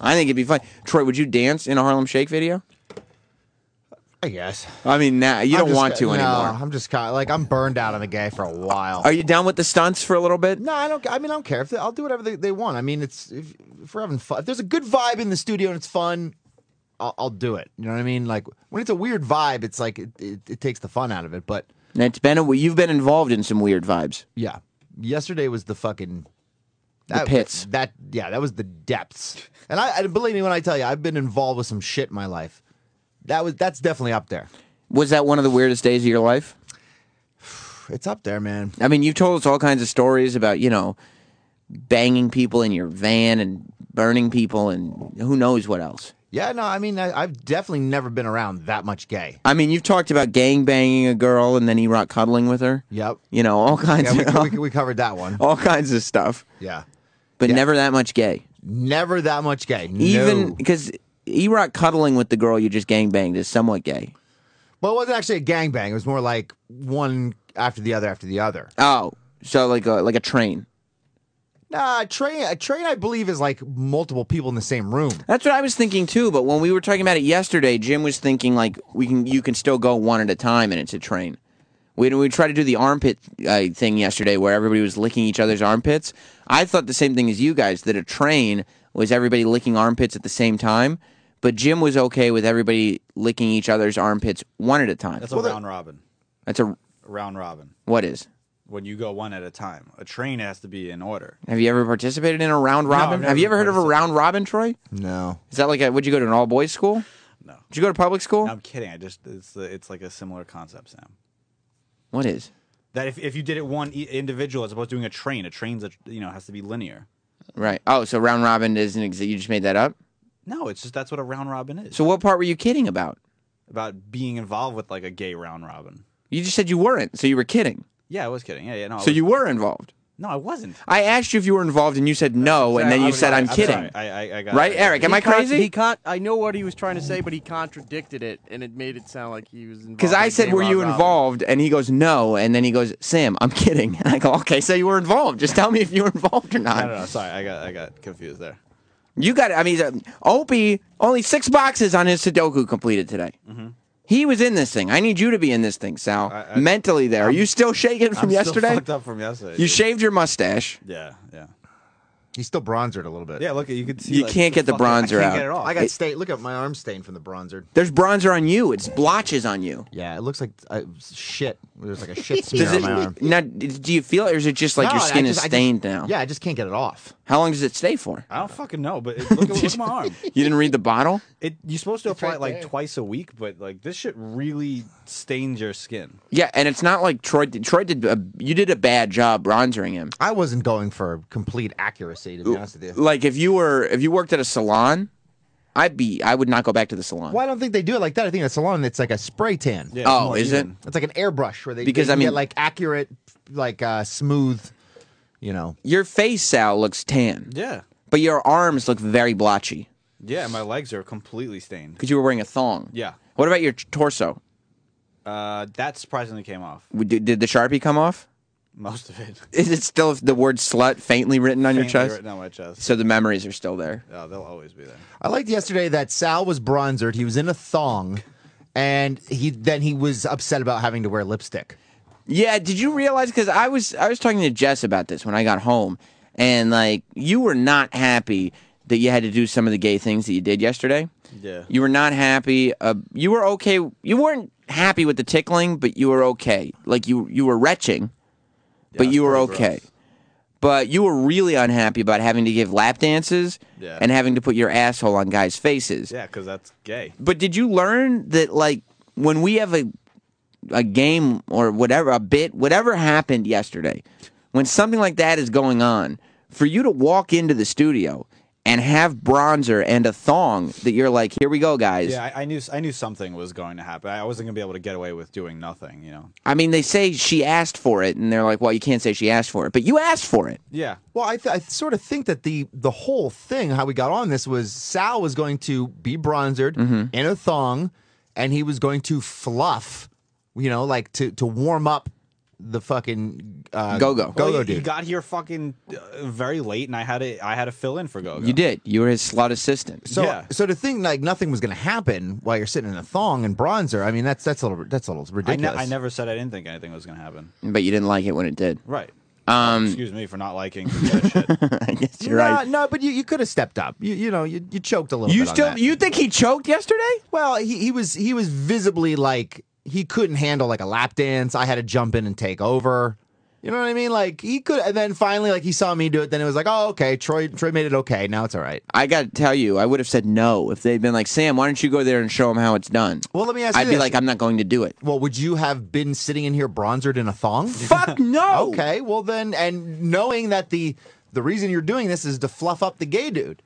I think it'd be fun. Troy, would you dance in a Harlem Shake video? I guess. I mean, nah, you I'm don't just, want to no, anymore. I'm just kind of like I'm burned out on the gay for a while. Are you down with the stunts for a little bit? No, I don't. I mean, I don't care. If they, I'll do whatever they, they want. I mean, it's if, if we're having fun. If there's a good vibe in the studio and it's fun, I'll, I'll do it. You know what I mean? Like when it's a weird vibe, it's like it, it, it takes the fun out of it. But and it's been a, you've been involved in some weird vibes. Yeah. Yesterday was the fucking that, the pits. That yeah, that was the depths. And I, I believe me when I tell you, I've been involved with some shit in my life. That was that's definitely up there. Was that one of the weirdest days of your life? It's up there, man. I mean, you've told us all kinds of stories about, you know, banging people in your van and burning people and who knows what else. Yeah, no, I mean, I, I've definitely never been around that much gay. I mean, you've talked about gang banging a girl and then he rock cuddling with her. Yep. You know, all kinds yeah, of we, we, we covered that one. All kinds of stuff. Yeah. But yeah. never that much gay. Never that much gay. No. Even because E-Rock cuddling with the girl you just gangbanged is somewhat gay. Well, it wasn't actually a gangbang. It was more like one after the other after the other. Oh, so like a, like a train. Nah, a train, a train, I believe, is like multiple people in the same room. That's what I was thinking, too. But when we were talking about it yesterday, Jim was thinking, like, we can you can still go one at a time and it's a train. We, we tried to do the armpit uh, thing yesterday where everybody was licking each other's armpits. I thought the same thing as you guys, that a train was everybody licking armpits at the same time. But Jim was okay with everybody licking each other's armpits one at a time. That's a well, round that, robin. That's a, a round robin. What is? When you go one at a time. A train has to be in order. Have you ever participated in a round robin? No, have you ever heard of a round robin, Troy? No. Is that like a, would you go to an all-boys school? No. Did you go to public school? No, I'm kidding. I just it's it's like a similar concept, Sam. What is? That if if you did it one individual as opposed to doing a train, a train's a, you know has to be linear. Right. Oh, so round robin isn't exist. You just made that up? No, it's just that's what a round robin is. So what part were you kidding about? About being involved with like a gay round robin. You just said you weren't, so you were kidding. Yeah, I was kidding. Yeah, yeah. No, I so was... you were involved. No, I wasn't. I asked you if you were involved, and you said no, and then you said I'm kidding. I, I, I got right, Eric? Am I crazy? He con I know what he was trying to say, but he contradicted it, and it made it sound like he was involved. Because I said, "Were you involved?" And he goes, "No," and then he goes, "Sam, I'm kidding." And I go, "Okay, so you were involved. Just tell me if you were involved or not." No, no, no, sorry, I got, I got confused there. You got, I mean, uh, Opie, only six boxes on his Sudoku completed today. Mm-hmm. He was in this thing. I need you to be in this thing, Sal. I, I, Mentally there. I'm, Are you still shaking from I'm yesterday? I'm still fucked up from yesterday. You dude. shaved your mustache. Yeah, yeah. He's still bronzered a little bit. Yeah, look, you can see. You like, can't get the bronzer out. I can't get it off. I got stain. Look at my arm stain from the bronzer. There's bronzer on you. It's blotches on you. Yeah, it looks like uh, shit. There's like a shit smear on my arm. Now, do you feel it, or is it just like no, your skin just, is stained just, now? Yeah, I just can't get it off. How long does it stay for? I don't fucking know, but it, look, look at my arm. You didn't read the bottle? It, you're supposed to it's apply right it like there. twice a week, but like this shit really stains your skin. Yeah, and it's not like Troy did. Troy did. A, you did a bad job bronzering him. I wasn't going for complete accuracy. To be honest with you. Like if you were, if you worked at a salon, I'd be, I would not go back to the salon. Well, I don't think they do it like that. I think at a salon, it's like a spray tan. Yeah, oh, is even. it? It's like an airbrush where they, because, they I mean, get like accurate, like uh, smooth, you know. Your face, Sal, looks tan. Yeah. But your arms look very blotchy. Yeah, my legs are completely stained. Because you were wearing a thong. Yeah. What about your torso? Uh, that surprisingly came off. Did, did the Sharpie come off? Most of it. Is it still the word slut faintly written on faintly your chest? Written on my chest. So the memories are still there. Yeah, they'll always be there. I liked yesterday that Sal was bronzered. He was in a thong, and he then he was upset about having to wear lipstick. Yeah, did you realize? Because I was I was talking to Jess about this when I got home, and like you were not happy that you had to do some of the gay things that you did yesterday. Yeah. You were not happy. Uh, you were okay. You weren't happy with the tickling, but you were okay. Like you you were retching. Yeah, but you were okay. Gross. But you were really unhappy about having to give lap dances yeah. and having to put your asshole on guys' faces. Yeah, because that's gay. But did you learn that, like, when we have a a game or whatever, a bit, whatever happened yesterday, when something like that is going on, for you to walk into the studio and have bronzer and a thong that you're like, here we go, guys. Yeah, I, I knew I knew something was going to happen. I wasn't going to be able to get away with doing nothing, you know. I mean, they say she asked for it, and they're like, well, you can't say she asked for it, but you asked for it. Yeah. Well, I, th I sort of think that the, the whole thing, how we got on this, was Sal was going to be bronzered mm-hmm. in a thong, and he was going to fluff, you know, like to, to warm up the fucking uh, Go-Go. Well, Go-Go dude. He got here fucking uh, very late, and I had to I had to fill in for Go-Go. You did. You were his slot assistant. So, yeah. so to think like nothing was going to happen while you're sitting in a thong and bronzer, I mean that's that's a little that's a little ridiculous. I, ne I never said I didn't think anything was going to happen. But you didn't like it when it did. Right. Um, Excuse me for not liking that shit. I guess you're no, right. No, but you, you could have stepped up. You you know you, you choked a little. You bit still on that. You think he choked yesterday? Well, he he was he was visibly like. He couldn't handle, like, a lap dance. I had to jump in and take over. You know what I mean? Like, he could... And then finally, like, he saw me do it. Then it was like, oh, okay, Troy Troy made it okay. Now it's all right. I got to tell you, I would have said no if they'd been like, Sam, why don't you go there and show him how it's done? Well, let me ask you I'd this. Be like, I'm not going to do it. Well, would you have been sitting in here bronzered in a thong? Fuck no! Okay, well then... And knowing that the, the reason you're doing this is to fluff up the gay dude.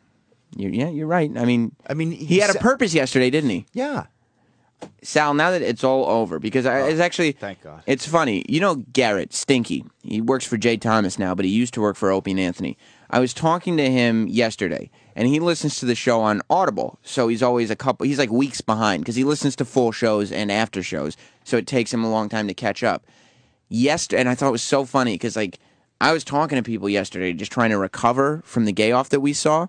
You're, yeah, you're right. I mean... I mean... He, he had a purpose yesterday, didn't he? Yeah. Sal, now that it's all over, because I, it's actually, thank God. It's funny. You know Garrett, Stinky, he works for Jay Thomas now, but he used to work for Opie and Anthony. I was talking to him yesterday, and he listens to the show on Audible, so he's always a couple, he's like weeks behind, because he listens to full shows and after shows, so it takes him a long time to catch up. Yesterday, and I thought it was so funny, because like, I was talking to people yesterday, just trying to recover from the gay-off that we saw,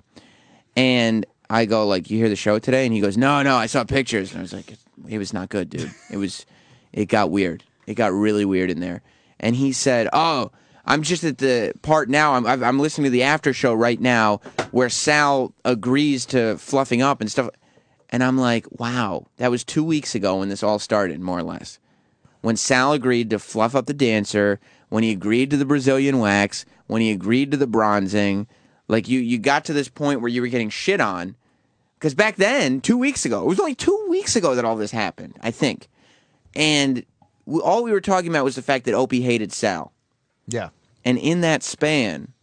and I go like, you hear the show today? And he goes, no, no, I saw pictures, and I was like, it was not good, dude. It was, it got weird. It got really weird in there. And he said, oh, I'm just at the part now, I'm, I'm listening to the after show right now where Sal agrees to fluffing up and stuff. And I'm like, wow, that was two weeks ago when this all started, more or less. When Sal agreed to fluff up the dancer, when he agreed to the Brazilian wax, when he agreed to the bronzing, like you, you got to this point where you were getting shit on. Because back then, two weeks ago, it was only two weeks ago that all this happened, I think. And we, all we were talking about was the fact that Opie hated Sal. Yeah. And in that span,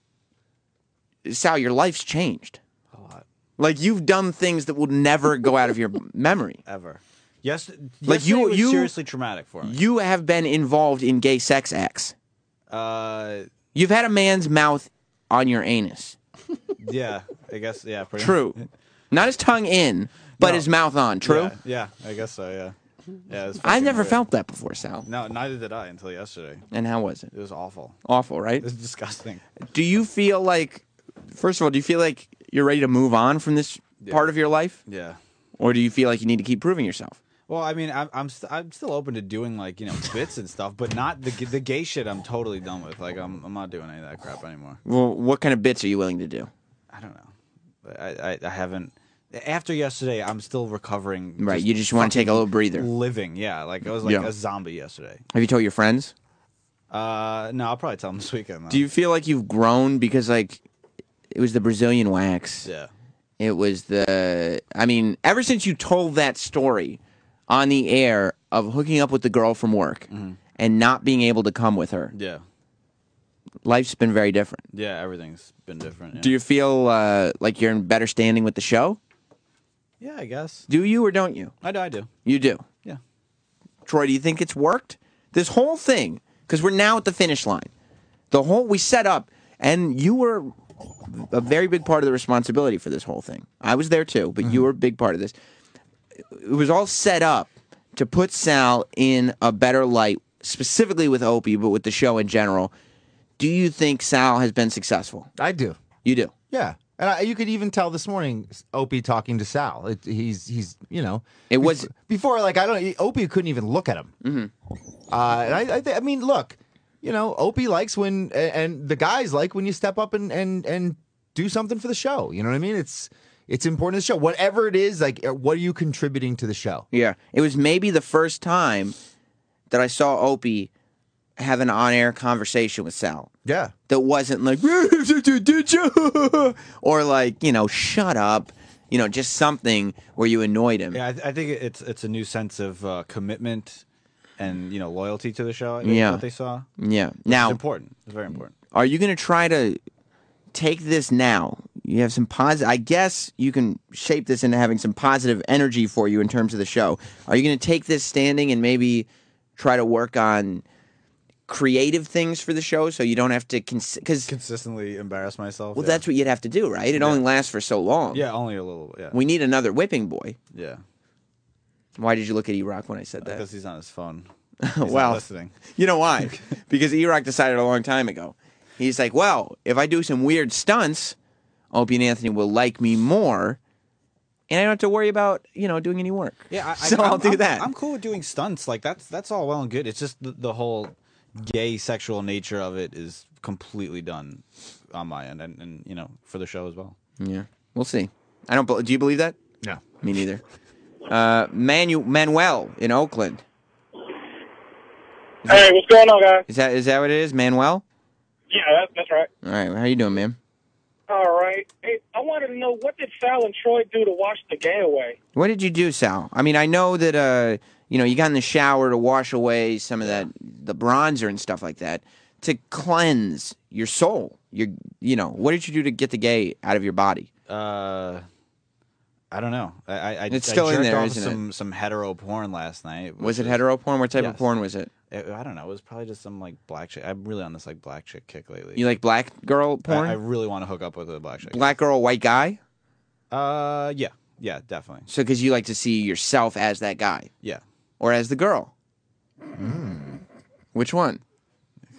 Sal, your life's changed. A lot. Like, you've done things that will never go out of your memory. Ever. Yes, like you, was you, seriously traumatic for me. You have been involved in gay sex acts. Uh, You've had a man's mouth on your anus. Yeah, I guess, yeah. Pretty true. Much. Not his tongue in, but no. His mouth on. True? Yeah, yeah, I guess so, yeah. Yeah. I've never weird. felt that before, Sal. No, neither did I until yesterday. And how was it? It was awful. Awful, right? It was disgusting. Do you feel like, first of all, do you feel like you're ready to move on from this yeah. part of your life? Yeah. Or do you feel like you need to keep proving yourself? Well, I mean, I'm I'm, st I'm still open to doing, like, you know, bits and stuff, but not the the gay shit I'm totally done with. Like, I'm, I'm not doing any of that crap anymore. Well, what kind of bits are you willing to do? I don't know. I, I, I haven't... After yesterday, I'm still recovering. Right, just you just want to take a little breather. Living, yeah. Like, I was like yeah. a zombie yesterday. Have you told your friends? Uh, no, I'll probably tell them this weekend, though. Do you feel like you've grown? Because, like, it was the Brazilian wax. Yeah. It was the... I mean, ever since you told that story on the air of hooking up with the girl from work mm-hmm. and not being able to come with her. Yeah. Life's been very different. Yeah, everything's been different. Yeah. Do you feel uh, like you're in better standing with the show? Yeah, I guess. Do you or don't you? I do, I do. You do? Yeah. Troy, do you think it's worked? This whole thing, because we're now at the finish line. The whole, we set up, and you were a very big part of the responsibility for this whole thing. I was there too, but mm-hmm. you were a big part of this. It was all set up to put Sal in a better light specifically with Opie, but with the show in general, do you think Sal has been successful? I do. You do? Yeah. And I, you could even tell this morning, Opie talking to Sal. It, he's, he's, you know. It was. Before, like, I don't, Opie couldn't even look at him. Mm-hmm. Uh, and I, I, th I mean, look, you know, Opie likes when, and the guys like when you step up and, and, and do something for the show. You know what I mean? It's, it's important to the show. Whatever it is, like, what are you contributing to the show? Yeah. It was maybe the first time that I saw Opie have an on-air conversation with Sal. Yeah. That wasn't like, did you? Or like, you know, shut up. You know, just something where you annoyed him. Yeah, I, th I think it's it's a new sense of uh, commitment and, you know, loyalty to the show. I think yeah. What they saw. Yeah. Now, it's important. It's very important. Are you going to try to take this now? You have some positive... I guess you can shape this into having some positive energy for you in terms of the show. Are you going to take this standing and maybe try to work on creative things for the show so you don't have to cons cause, consistently embarrass myself? Well, yeah. That's what you'd have to do, right? It yeah. only lasts for so long. Yeah, only a little, yeah. We need another whipping boy. Yeah. Why did you look at E-Rock when I said that? Because he's on his phone. He's well, not listening. You know why? Because E-Rock decided a long time ago. He's like, well, if I do some weird stunts, Opie and Anthony will like me more. And I don't have to worry about, you know, doing any work. Yeah, I, so I, I'll do I'm, that. I'm cool with doing stunts. Like, that's that's all well and good. It's just the, the whole gay sexual nature of it is completely done on my end. And, and, you know, for the show as well. Yeah. We'll see. I don't. Do you believe that? No. Me neither. Uh, Manu Manuel in Oakland. Is hey, that, what's going on, guys? Is that, is that what it is, Manuel? Yeah, that, that's right. All right. Well, how you doing, man? All right. Hey, I wanted to know, what did Sal and Troy do to wash the gay away? What did you do, Sal? I mean, I know that, uh, you know, you got in the shower to wash away some of that, the bronzer and stuff like that, to cleanse your soul. Your, you know, what did you do to get the gay out of your body? Uh, I don't know. I, I, it's I still in there, isn't some, it? Some hetero porn last night. Was it hetero porn? What type yes. of porn was it? I don't know. It was probably just some, like, black chick. I'm really on this, like, black chick kick lately. You like black girl porn? I, I really want to hook up with a black chick. Black girl, white guy? Uh, yeah. Yeah, definitely. So, because you like to see yourself as that guy? Yeah. Or as the girl? Mm. Which one?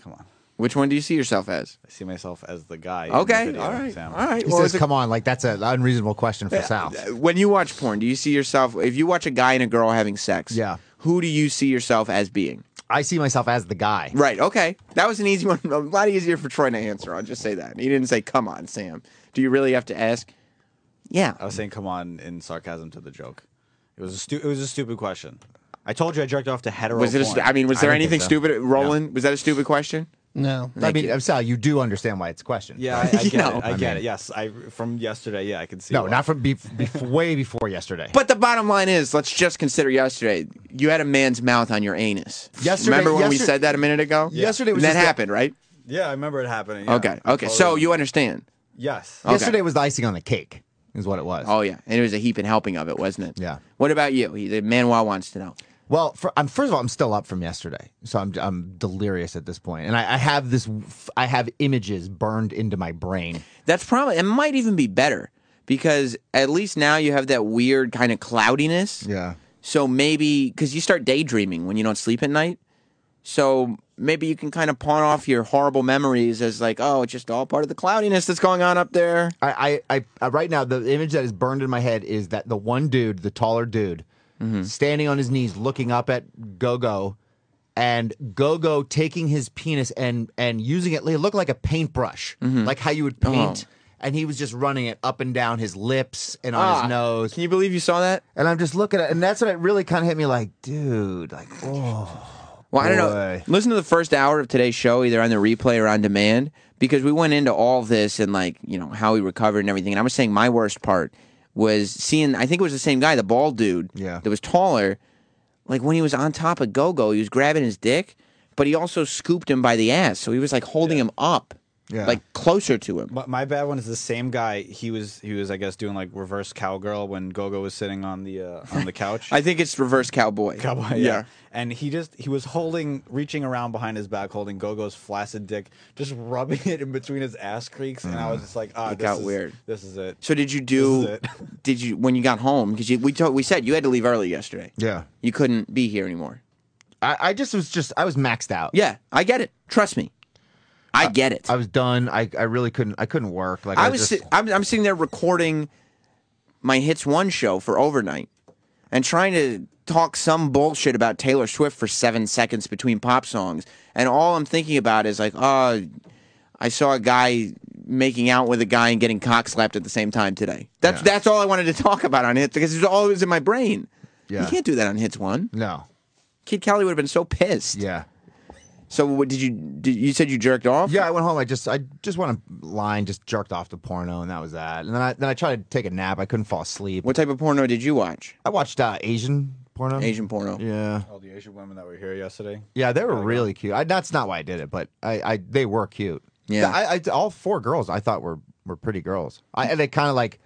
Come on. Which one do you see yourself as? I see myself as the guy. Okay. The all right. All right. He well, says, come on. Like, that's an unreasonable question for yeah. Sal. When you watch porn, do you see yourself... If you watch a guy and a girl having sex, yeah. who do you see yourself as being? I see myself as the guy. Right, okay. That was an easy one. A lot easier for Troy to answer. I'll just say that. He didn't say, come on, Sam. Do you really have to ask? Yeah. I was saying, come on, in sarcasm to the joke. It was a, stu it was a stupid question. I told you I jerked off to hetero was it a I mean, was there anything so. stupid? Roland, no. was that a stupid question? No. I Thank mean, you. Sal, you do understand why it's a question. Yeah, I, I get know. it. I, I get mean, it. Yes, I, from yesterday, yeah, I can see. No, why. not from be be way before yesterday. But the bottom line is, let's just consider yesterday. You had a man's mouth on your anus. Yesterday, remember when yesterday, we said that a minute ago? Yeah. Yesterday was that happened, the, right? Yeah, I remember it happening. Yeah. Okay, okay. So you understand? Yes. Okay. Yesterday was the icing on the cake, is what it was. Oh yeah, and it was a heaping helping of it, wasn't it? Yeah. What about you? The Manuel wants to know. Well, for, um, first of all, I'm still up from yesterday, so I'm I'm delirious at this point, and I, I have this I have images burned into my brain. That's probably it. Might even be better because at least now you have that weird kind of cloudiness. Yeah. So maybe because you start daydreaming when you don't sleep at night, so maybe you can kind of pawn off your horrible memories as like, oh, it's just all part of the cloudiness that's going on up there. I I, I right now the image that is burned in my head is that the one dude, the taller dude. Mm-hmm. Standing on his knees, looking up at Go-Go, and Go-Go taking his penis and and using it. It looked like a paintbrush, mm-hmm. like how you would paint. Oh. And he was just running it up and down his lips and on ah, his nose. Can you believe you saw that? And I'm just looking at, and that's when it really kind of hit me, like, dude, like, oh. Well, boy. I don't know. Listen to the first hour of today's show, either on the replay or on demand, because we went into all of this and like, you know, how we recovered and everything. And I was saying my worst part was seeing, I think it was the same guy, the bald dude yeah. that was taller, like when he was on top of Go-Go, he was grabbing his dick, but he also scooped him by the ass, so he was like holding yeah. him up, yeah. like closer to him. My, my bad one is the same guy, he was, he was I guess, doing like reverse cowgirl when Go-Go was sitting on the uh, on the couch. I think it's reverse cowboy. Cowboy, yeah. yeah. And he just, he was holding, reaching around behind his back, holding Go-Go's flaccid dick, just rubbing it in between his ass creaks, and mm. I was just like, ah, oh, this got is, weird. This is it. So did you do, did you, when you got home, because we, we said you had to leave early yesterday. Yeah. You couldn't be here anymore. I, I just was just, I was maxed out. Yeah, I get it. Trust me. I, I get it. I was done. I, I really couldn't, I couldn't work. Like I, I was, just... si- I'm, I'm sitting there recording my Hits One show for overnight and trying to talk some bullshit about Taylor Swift for seven seconds between pop songs. And all I'm thinking about is like, oh, I saw a guy making out with a guy and getting cock slapped at the same time today. That's yeah. that's all I wanted to talk about on Hits because it's always in my brain. Yeah. You can't do that on Hits One. No. Kid Kelly would have been so pissed. Yeah. So what did you did you said you jerked off? Yeah, I went home. I just I just went online, just jerked off to porno, and that was that. And then I then I tried to take a nap. I couldn't fall asleep. What type of porno did you watch? I watched uh, Asian porno. Asian porno. Yeah. All the Asian women that were here yesterday. Yeah, they were oh, really God. cute. I, that's not why I did it, but I, I they were cute. Yeah. I, I all four girls I thought were were pretty girls. I and they kind of like,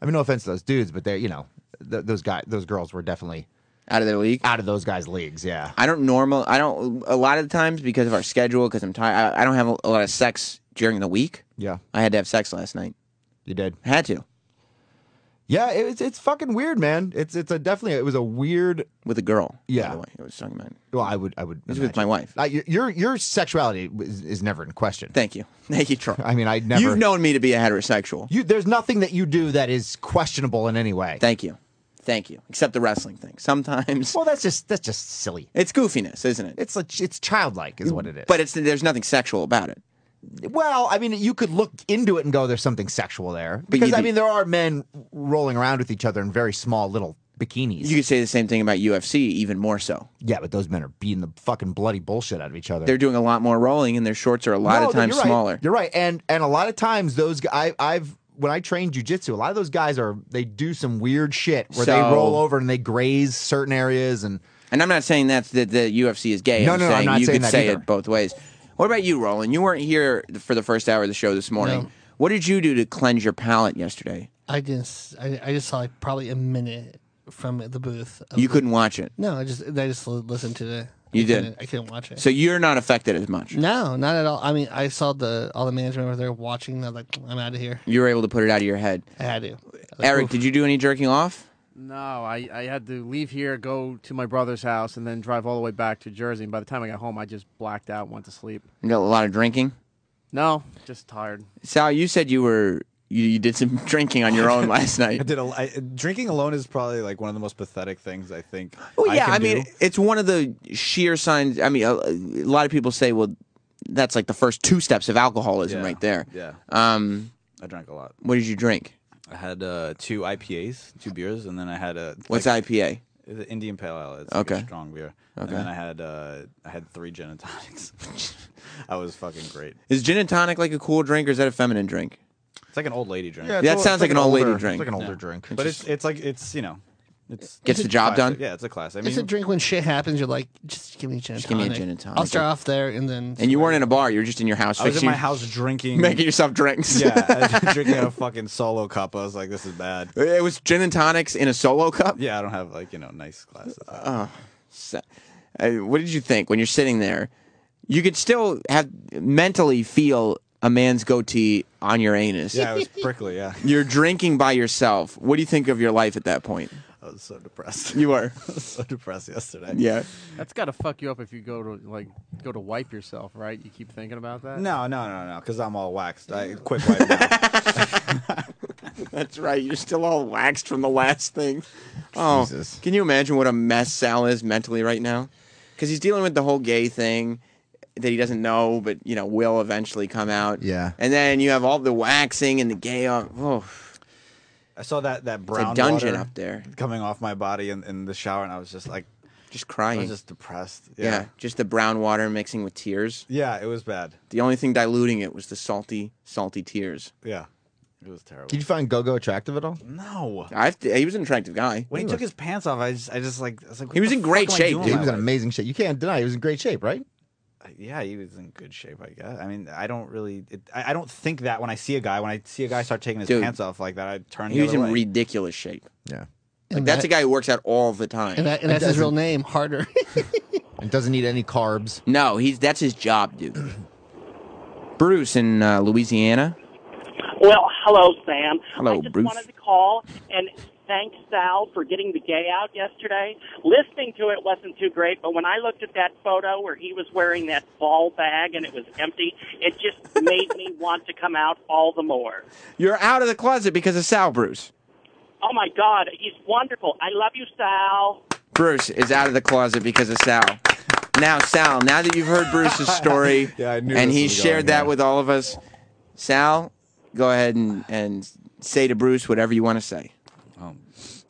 I mean, no offense to those dudes, but they you know th- those guys those girls were definitely. Out of their league? Out of those guys' leagues, yeah. I don't normal. I don't. A lot of the times because of our schedule, because I'm tired. I, I don't have a, a lot of sex during the week. Yeah, I had to have sex last night. You did? I had to. Yeah, it, it's it's fucking weird, man. It's it's a definitely it was a weird with a girl. Yeah, by the way, I was talking about. Well, I would I would. It was with my wife. Uh, your, your your sexuality is, is never in question. Thank you, thank you, Trump. I mean, I never. You've known me to be a heterosexual. You there's nothing that you do that is questionable in any way. Thank you. Thank you. Except the wrestling thing. Sometimes. Well, that's just that's just silly. It's goofiness, isn't it? It's like, it's childlike, is what it is. But it's there's nothing sexual about it. Well, I mean, you could look into it and go, "There's something sexual there," because be, I mean, there are men rolling around with each other in very small little bikinis. You could say the same thing about U F C, even more so. Yeah, but those men are beating the fucking bloody bullshit out of each other. They're doing a lot more rolling, and their shorts are a lot no, of times you're right. smaller. You're right, and and a lot of times those I, I've. When I train jujitsu, a lot of those guys are they do some weird shit where so, they roll over and they graze certain areas and and I'm not saying that's that the U F C is gay. No, I'm no, saying no, I'm not you saying could that say either. It both ways. What about you, Roland? You weren't here for the first hour of the show this morning. No. What did you do to cleanse your palate yesterday? I just I, I just saw like probably a minute from the booth. You the, couldn't watch it. No, I just I just listened to the. You I did. Couldn't, I couldn't watch it. So you're not affected as much. No, not at all. I mean, I saw the all the management over there watching. And I was like, I'm out of here. You were able to put it out of your head. I had to. I like, Eric, oof. Did you do any jerking off? No, I, I had to leave here, go to my brother's house, and then drive all the way back to Jersey. And by the time I got home, I just blacked out, went to sleep. You got a lot of drinking? No, just tired. Sal, you said you were... You, you did some drinking on your own last night. I did a, I, drinking alone is probably like one of the most pathetic things I think. Oh yeah, I, I mean do. It's one of the sheer signs. I mean, a, a lot of people say, "Well, that's like the first two steps of alcoholism, yeah, right there." Yeah. Um, I drank a lot. What did you drink? I had uh, two I P As, two beers, and then I had a. What's like, I P A? The Indian Pale Ale. It's okay. Like a strong beer. Okay. And then I had uh, I had three gin and tonics. I was fucking great. Is gin and tonic like a cool drink, or is that a feminine drink? It's like an old lady drink. Yeah, that sounds like, like an old older, lady drink. It's like an older yeah. drink. But it's it's like, it's, you know, it's... Gets it's the job classic. Done? Yeah, it's a classic. I mean, it's a drink when shit happens, you're like, just give me a gin and tonic. Just give me a gin and tonic. I'll start off there and then... And you weren't in a bar, you were just in your house. I was in my house drinking... Making yourself drinks. Yeah, I was drinking a fucking solo cup. I was like, this is bad. It was gin and tonics in a solo cup? Yeah, I don't have, like, you know, nice glasses. Uh, so, uh, what did you think when you're sitting there? You could still have mentally feel... A man's goatee on your anus. Yeah, it was prickly, yeah. You're drinking by yourself. What do you think of your life at that point? I was so depressed. You were? I was so depressed yesterday. Yeah. That's got to fuck you up if you go to, like, go to wipe yourself, right? You keep thinking about that? No, no, no, no, because I'm all waxed. I quick wipe now. That's right. You're still all waxed from the last thing. Oh, Jesus. Can you imagine what a mess Sal is mentally right now? Because he's dealing with the whole gay thing. That he doesn't know, but, you know, will eventually come out. Yeah. And then you have all the waxing and the gay... Oh. I saw that, that brown dungeon up there coming off my body in, in the shower, and I was just, like... Just crying. I was just depressed. Yeah. yeah. Just the brown water mixing with tears. Yeah, it was bad. The only thing diluting it was the salty, salty tears. Yeah. It was terrible. Did you find Go-Go attractive at all? No. I've, he was an attractive guy. When he, he took his pants off, I just, I just like... I was like, he was in great shape, dude. He was in amazing shape. You can't deny he was in great shape, right? Yeah, he was in good shape, I guess. I mean, I don't really... It, I, I don't think that when I see a guy. When I see a guy start taking his Dude, pants off like that, I turn He was in way. ridiculous shape. Yeah. Like, that's that, a guy who works out all the time. And, that, and that's his real name, Harder. And doesn't eat any carbs. No, he's that's his job, dude. Bruce in uh, Louisiana. Well, hello, Sam. Hello, Bruce. I just Bruce. wanted to call and thank Sal for getting the gay out yesterday. Listening to it wasn't too great, but when I looked at that photo where he was wearing that ball bag and it was empty, it just made me want to come out all the more. You're out of the closet because of Sal, Bruce. Oh, my God. He's wonderful. I love you, Sal. Bruce is out of the closet because of Sal. Now, Sal, now that you've heard Bruce's story, yeah, I knew and he shared that there. with all of us, Sal, go ahead and, and say to Bruce whatever you want to say. Um,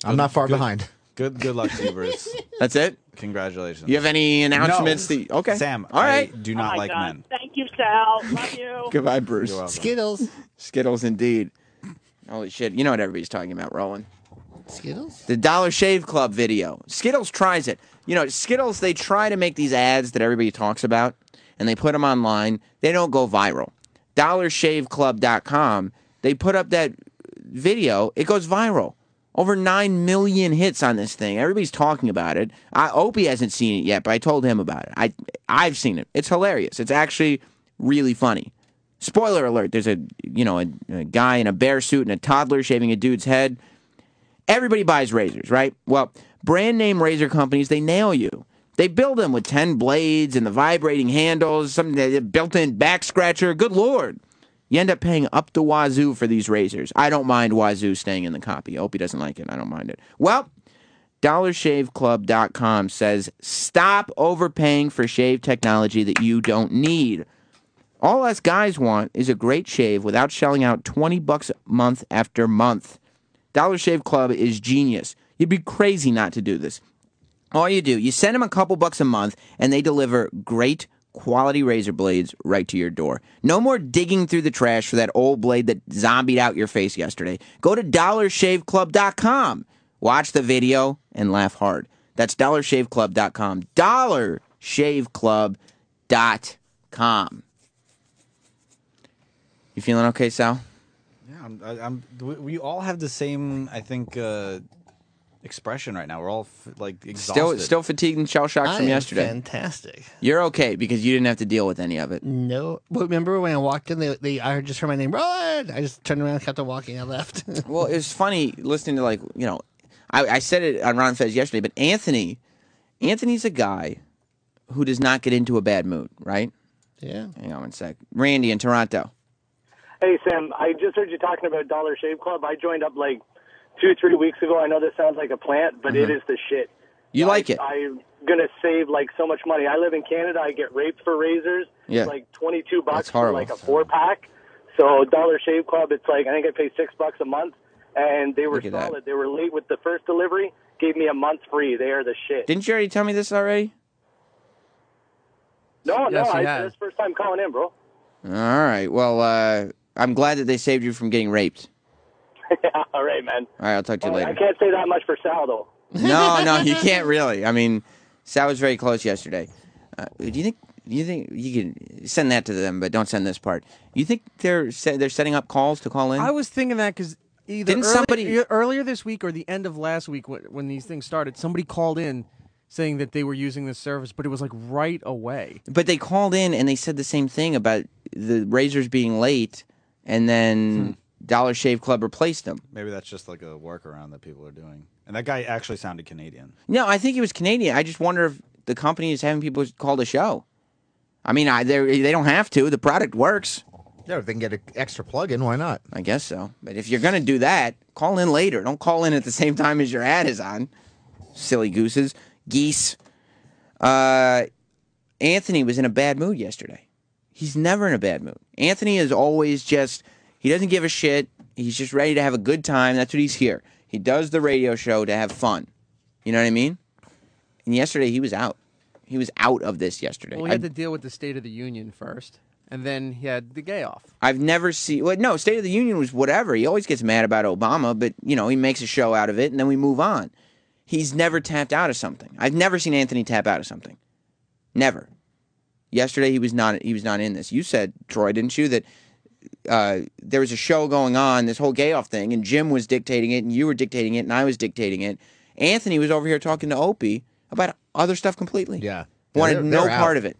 I'm not far good, behind. Good good luck to you, Bruce. That's it? Congratulations. You have any announcements? No. To, okay. Sam, all right. I do not oh like God. men. Thank you, Sal. Love you. Goodbye, Bruce. Skittles. Skittles, indeed. Holy shit. You know what everybody's talking about, Roland. Skittles? The Dollar Shave Club video. Skittles tries it. You know, Skittles, they try to make these ads that everybody talks about, and they put them online. They don't go viral. dollar shave club dot com, they put up that video. It goes viral. Over nine million hits on this thing. Everybody's talking about it. I, Opie hasn't seen it yet, but I told him about it. I, I've seen it. It's hilarious. It's actually really funny. Spoiler alert, there's a, you know, a, a guy in a bear suit and a toddler shaving a dude's head. Everybody buys razors, right? Well, brand name razor companies, they nail you. They build them with ten blades and the vibrating handles, some built-in back scratcher. Good Lord. You end up paying up the wazoo for these razors. I don't mind wazoo staying in the copy. Opie doesn't like it. I don't mind it. Well, dollar shave club dot com says, stop overpaying for shave technology that you don't need. All us guys want is a great shave without shelling out twenty bucks month after month. Dollar Shave Club is genius. You'd be crazy not to do this. All you do, you send them a couple bucks a month, and they deliver great quality razor blades right to your door. No more digging through the trash for that old blade that zombied out your face yesterday. Go to dollar shave club dot com. Watch the video and laugh hard. That's dollar shave club dot com. dollar shave club dot com. You feeling okay, Sal? Yeah, I'm, I'm, we all have the same, I think, uh, expression right now. We're all f like exhausted. Still, still fatigued and shell shocked from yesterday. Fantastic. You're okay because you didn't have to deal with any of it. No, but remember when I walked in, they, they I just heard my name, Roland. I just turned around, kept on walking, I left. Well, it was funny listening to, like, you know, I, I said it on Ron Fez yesterday, but Anthony, Anthony's a guy who does not get into a bad mood, right? Yeah. Hang on one sec. Randy in Toronto. Hey, Sam, I just heard you talking about Dollar Shave Club. I joined up like two, three weeks ago. I know this sounds like a plant, but mm-hmm. it is the shit. You I, like it? I'm going to save like so much money. I live in Canada. I get raped for razors. Yeah. It's like twenty-two bucks for like a four pack. So Dollar Shave Club, it's like, I think I pay six bucks a month, and they were solid. That. They were late with the first delivery. Gave me a month free. They are the shit. Didn't you already tell me this already? No, yes, no. I, this first time calling in, bro. All right. Well, uh... I'm glad that they saved you from getting raped. Yeah, all right, man. All right, I'll talk to you well, later. I can't say that much for Sal, though. No, no, you can't really. I mean, Sal was very close yesterday. Uh, do you think do you think you can send that to them, but don't send this part? You think they're they're setting up calls to call in? I was thinking that because either Didn't early, somebody... earlier this week or the end of last week when, when these things started, somebody called in saying that they were using this service, but it was like right away. But they called in and they said the same thing about the razors being late. And then hmm. Dollar Shave Club replaced them. Maybe that's just like a workaround that people are doing. And that guy actually sounded Canadian. No, I think he was Canadian. I just wonder if the company is having people call the show. I mean, I, they don't have to. The product works. Yeah, if they can get an extra plug-in, why not? I guess so. But if you're going to do that, call in later. Don't call in at the same time as your ad is on. Silly gooses. Geese. Uh, Anthony was in a bad mood yesterday. He's never in a bad mood. Anthony is always just, he doesn't give a shit. He's just ready to have a good time. That's what he's here. He does the radio show to have fun. You know what I mean? And yesterday he was out. He was out of this yesterday. Well, he had I, to deal with the State of the Union first, and then he had the gay off. I've never seen, well, no, State of the Union was whatever. He always gets mad about Obama, but, you know, he makes a show out of it, and then we move on. He's never tapped out of something. I've never seen Anthony tap out of something. Never. Yesterday he was not he was not in this. You said, Troy, didn't you, that uh, there was a show going on, this whole gay off thing, and Jim was dictating it, and you were dictating it, and I was dictating it. Anthony was over here talking to Opie about other stuff completely. Yeah, wanted they're, they're no out. part of it,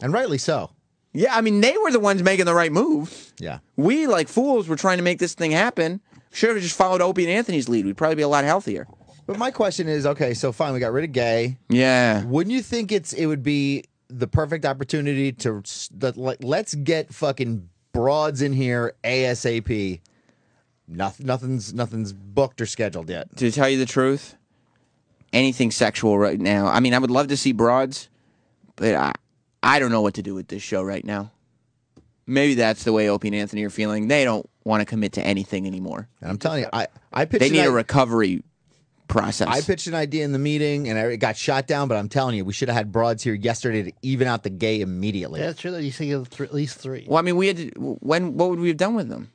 and rightly so. Yeah, I mean they were the ones making the right move. Yeah, we like fools were trying to make this thing happen. Sure, if we just followed Opie and Anthony's lead, we'd probably be a lot healthier. But my question is, okay, so fine, we got rid of gay. Yeah. Wouldn't you think it's it would be the perfect opportunity to let's get fucking broads in here ASAP? Nothing, nothing's nothing's booked or scheduled yet. To tell you the truth, anything sexual right now. I mean, I would love to see broads, but I I don't know what to do with this show right now. Maybe that's the way Opie and Anthony are feeling. They don't want to commit to anything anymore. And I'm telling you, I I pitched. They need a recovery process. I pitched an idea in the meeting, and it got shot down. But I'm telling you, we should have had broads here yesterday to even out the gay immediately. Yeah, that's true. You say at least three. Well, I mean, we had to, when? What would we have done with them?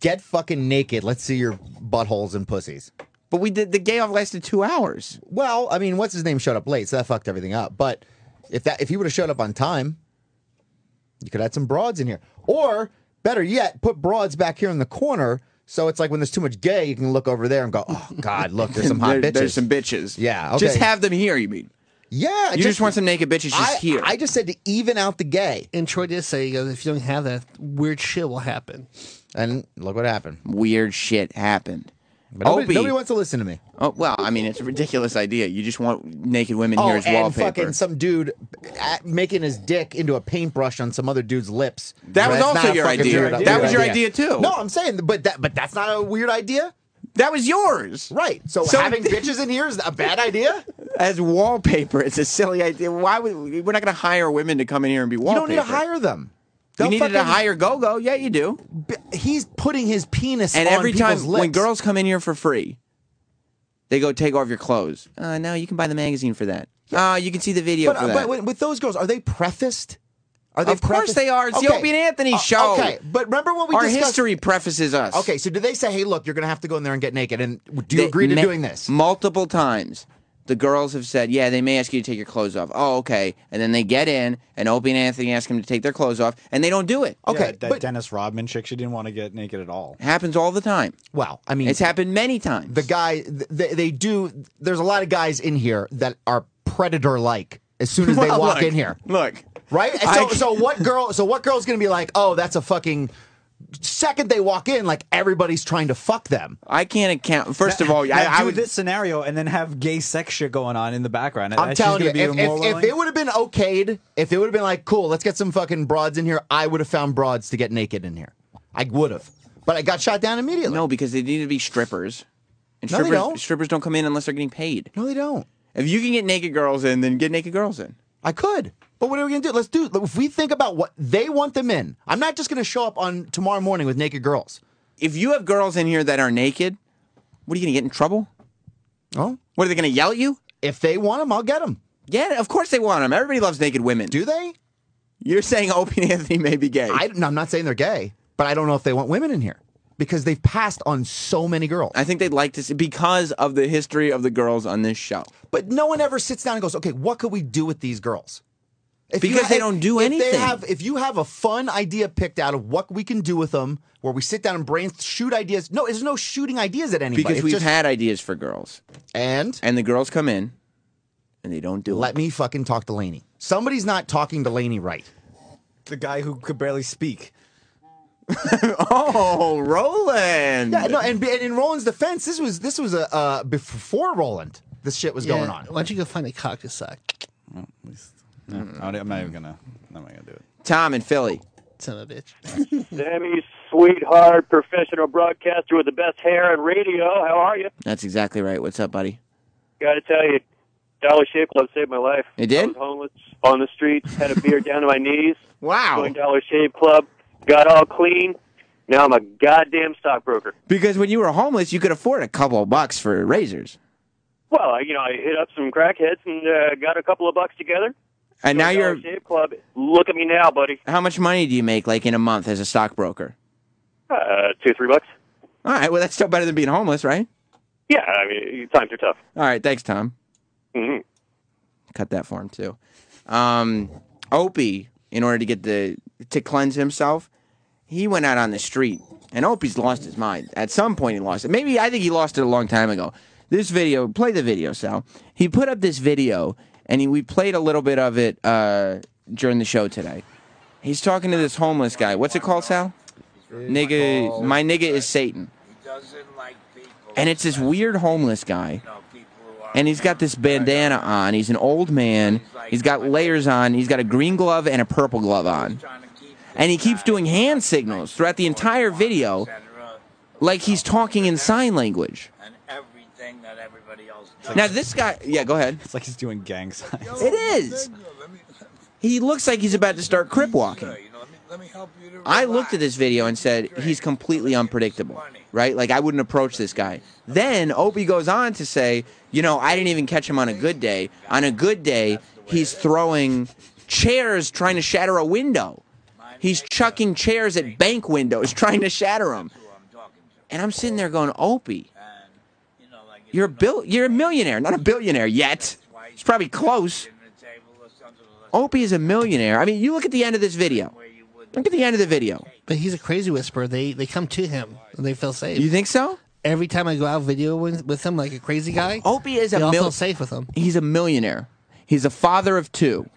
Get fucking naked. Let's see your buttholes and pussies. But we did. The gay off lasted two hours. Well, I mean, what's his name showed up late, so that fucked everything up. But if that if he would have showed up on time, you could add some broads in here. Or better yet, put broads back here in the corner. So it's like when there's too much gay, you can look over there and go, oh, God, look, there's some hot there, bitches. There's some bitches. Yeah. Okay. Just have them here, you mean? Yeah. You just, just want some naked bitches just I, here. I just said to even out the gay. And Troy did say, he goes, if you don't have that, weird shit will happen. And look what happened. Weird shit happened. But nobody, Opie, nobody wants to listen to me. Oh well, I mean, it's a ridiculous idea. You just want naked women oh, here as and wallpaper. Fucking some dude at, making his dick into a paintbrush on some other dude's lips. That was also your idea. idea. That was your idea too. No, I'm saying, but that, but that's not a weird idea. That was yours, right? So, so having bitches in here is a bad idea. As wallpaper, it's a silly idea. Why would we're not going to hire women to come in here and be wallpaper? You don't need to hire them. You needed to hire Go-Go. Yeah, you do. He's putting his penis on people's lips. And every time when girls come in here for free, they go take off your clothes. Uh, no, you can buy the magazine for that. Uh, you can see the video for that. But wait, with those girls, are they prefaced? Are they prefaced? Of course they are. It's the Opie and Anthony show. Okay, but remember what we discussed? Our history prefaces us. Okay, so do they say, hey, look, you're going to have to go in there and get naked? And do you agree to doing this? Multiple times. The girls have said, yeah, they may ask you to take your clothes off. Oh, okay. And then they get in, and Opie and Anthony ask them to take their clothes off, and they don't do it. Okay. Yeah, that but Dennis Rodman chick, she didn't want to get naked at all. Happens all the time. Wow. I mean, it's happened many times. The guy, they, they do, there's a lot of guys in here that are predator-like as soon as they well, walk look, in here. Look. Right? So, so what girl, so what girl's going to be like, oh, that's a fucking... Second they walk in, like, everybody's trying to fuck them. I can't account. First of all, now, I, I would this scenario and then have gay sex shit going on in the background. I'm That's telling you, if, if, if it would have been okayed, if it would have been like, cool, let's get some fucking broads in here, I would have found broads to get naked in here. I would have. But I got shot down immediately. No, because they need to be strippers. And strippers, no, they don't. Strippers don't come in unless they're getting paid. No, they don't. If you can get naked girls in, then get naked girls in. I could. But what are we going to do? Let's do, if we think about what they want them in, I'm not just going to show up on tomorrow morning with naked girls. If you have girls in here that are naked, what, are you going to get in trouble? Oh? What, are they going to yell at you? If they want them, I'll get them. Yeah, of course they want them. Everybody loves naked women. Do they? You're saying Opie and Anthony may be gay. I, no, I'm not saying they're gay, but I don't know if they want women in here. Because they've passed on so many girls. I think they'd like to see, because of the history of the girls on this show. But no one ever sits down and goes, okay, what could we do with these girls? If because have, they don't do if anything. They have, if you have a fun idea picked out of what we can do with them, where we sit down and brain shoot ideas. No, there's no shooting ideas at anybody. Because it's we've just, had ideas for girls. And? And the girls come in, and they don't do Let it. Let me fucking talk to Laney. Somebody's not talking to Laney right. The guy who could barely speak. Oh, Roland. Yeah, no, and, and in Roland's defense, this was this was a uh, before Roland, this shit was yeah, going on. Why don't you go find a cock to suck? No, I'm not even gonna. I'm not gonna do it. Tom in Philly. Son of a bitch. Sammy, sweetheart, professional broadcaster with the best hair in radio. How are you? That's exactly right. What's up, buddy? Gotta tell you, Dollar Shave Club saved my life. It did. I was homeless on the streets, had a beer down to my knees. Wow. Going Dollar Shave Club. Got all clean. Now I'm a goddamn stockbroker. Because when you were homeless, you could afford a couple of bucks for razors. Well, you know, I hit up some crackheads and uh, got a couple of bucks together. And now you're a Shave Club. Look at me now, buddy. How much money do you make, like, in a month as a stockbroker? Uh, two, three bucks. All right. Well, that's still better than being homeless, right? Yeah. I mean, times are tough. All right. Thanks, Tom. Mm-hmm. Cut that for him too. Um, Opie, in order to get the to cleanse himself. He went out on the street, and Opie's lost his mind. At some point, he lost it. Maybe, I think he lost it a long time ago. This video, play the video, Sal. He put up this video, and he, we played a little bit of it uh, during the show today. He's talking to this homeless guy. What's it called, Sal? Nigga, my nigga is Satan. And it's this weird homeless guy. And he's got this bandana on. He's an old man. He's got layers on. He's got a green glove and a purple glove on. And he keeps doing hand signals throughout the entire video like he's talking in sign language. And everything that everybody else does. Now this guy... Yeah, go ahead. It's like he's doing gang signs. It is. He looks like he's about to start crip walking. I looked at this video and said, he's completely unpredictable, right? Like, I wouldn't approach this guy. Then Opie goes on to say, you know, I didn't even catch him on a good day. On a good day, he's throwing chairs trying to shatter a window. He's chucking chairs at bank windows trying to shatter them. And I'm sitting there going, Opie, you're a, bil you're a millionaire, not a billionaire yet. It's probably close. Opie is a millionaire. I mean, you look at the end of this video. Look at the end of the video. But he's a crazy whisperer. They they come to him and they feel safe. You think so? Every time I go out video with, with him, like a crazy guy, Opie is a they all feel safe with him. He's a millionaire. He's a father of two.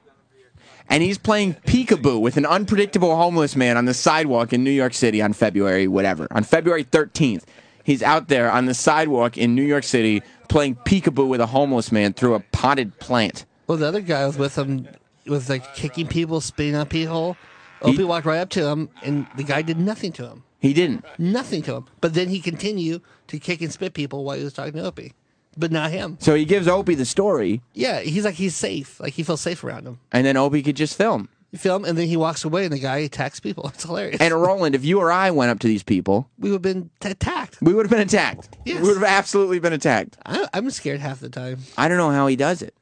And he's playing peekaboo with an unpredictable homeless man on the sidewalk in New York City on February whatever. On February thirteenth, he's out there on the sidewalk in New York City playing peekaboo with a homeless man through a potted plant. Well, the other guy was with him was like kicking people, spitting on people. Opie he, walked right up to him, and the guy did nothing to him. He didn't. Nothing to him. But then he continued to kick and spit people while he was talking to Opie. But not him. So he gives Opie the story. Yeah, he's like, he's safe. Like, he feels safe around him. And then Opie could just film. You film, and then he walks away, and the guy attacks people. It's hilarious. And Roland, if you or I went up to these people... We would have been attacked. We would have been attacked. Yes. We would have absolutely been attacked. I, I'm scared half the time. I don't know how he does it.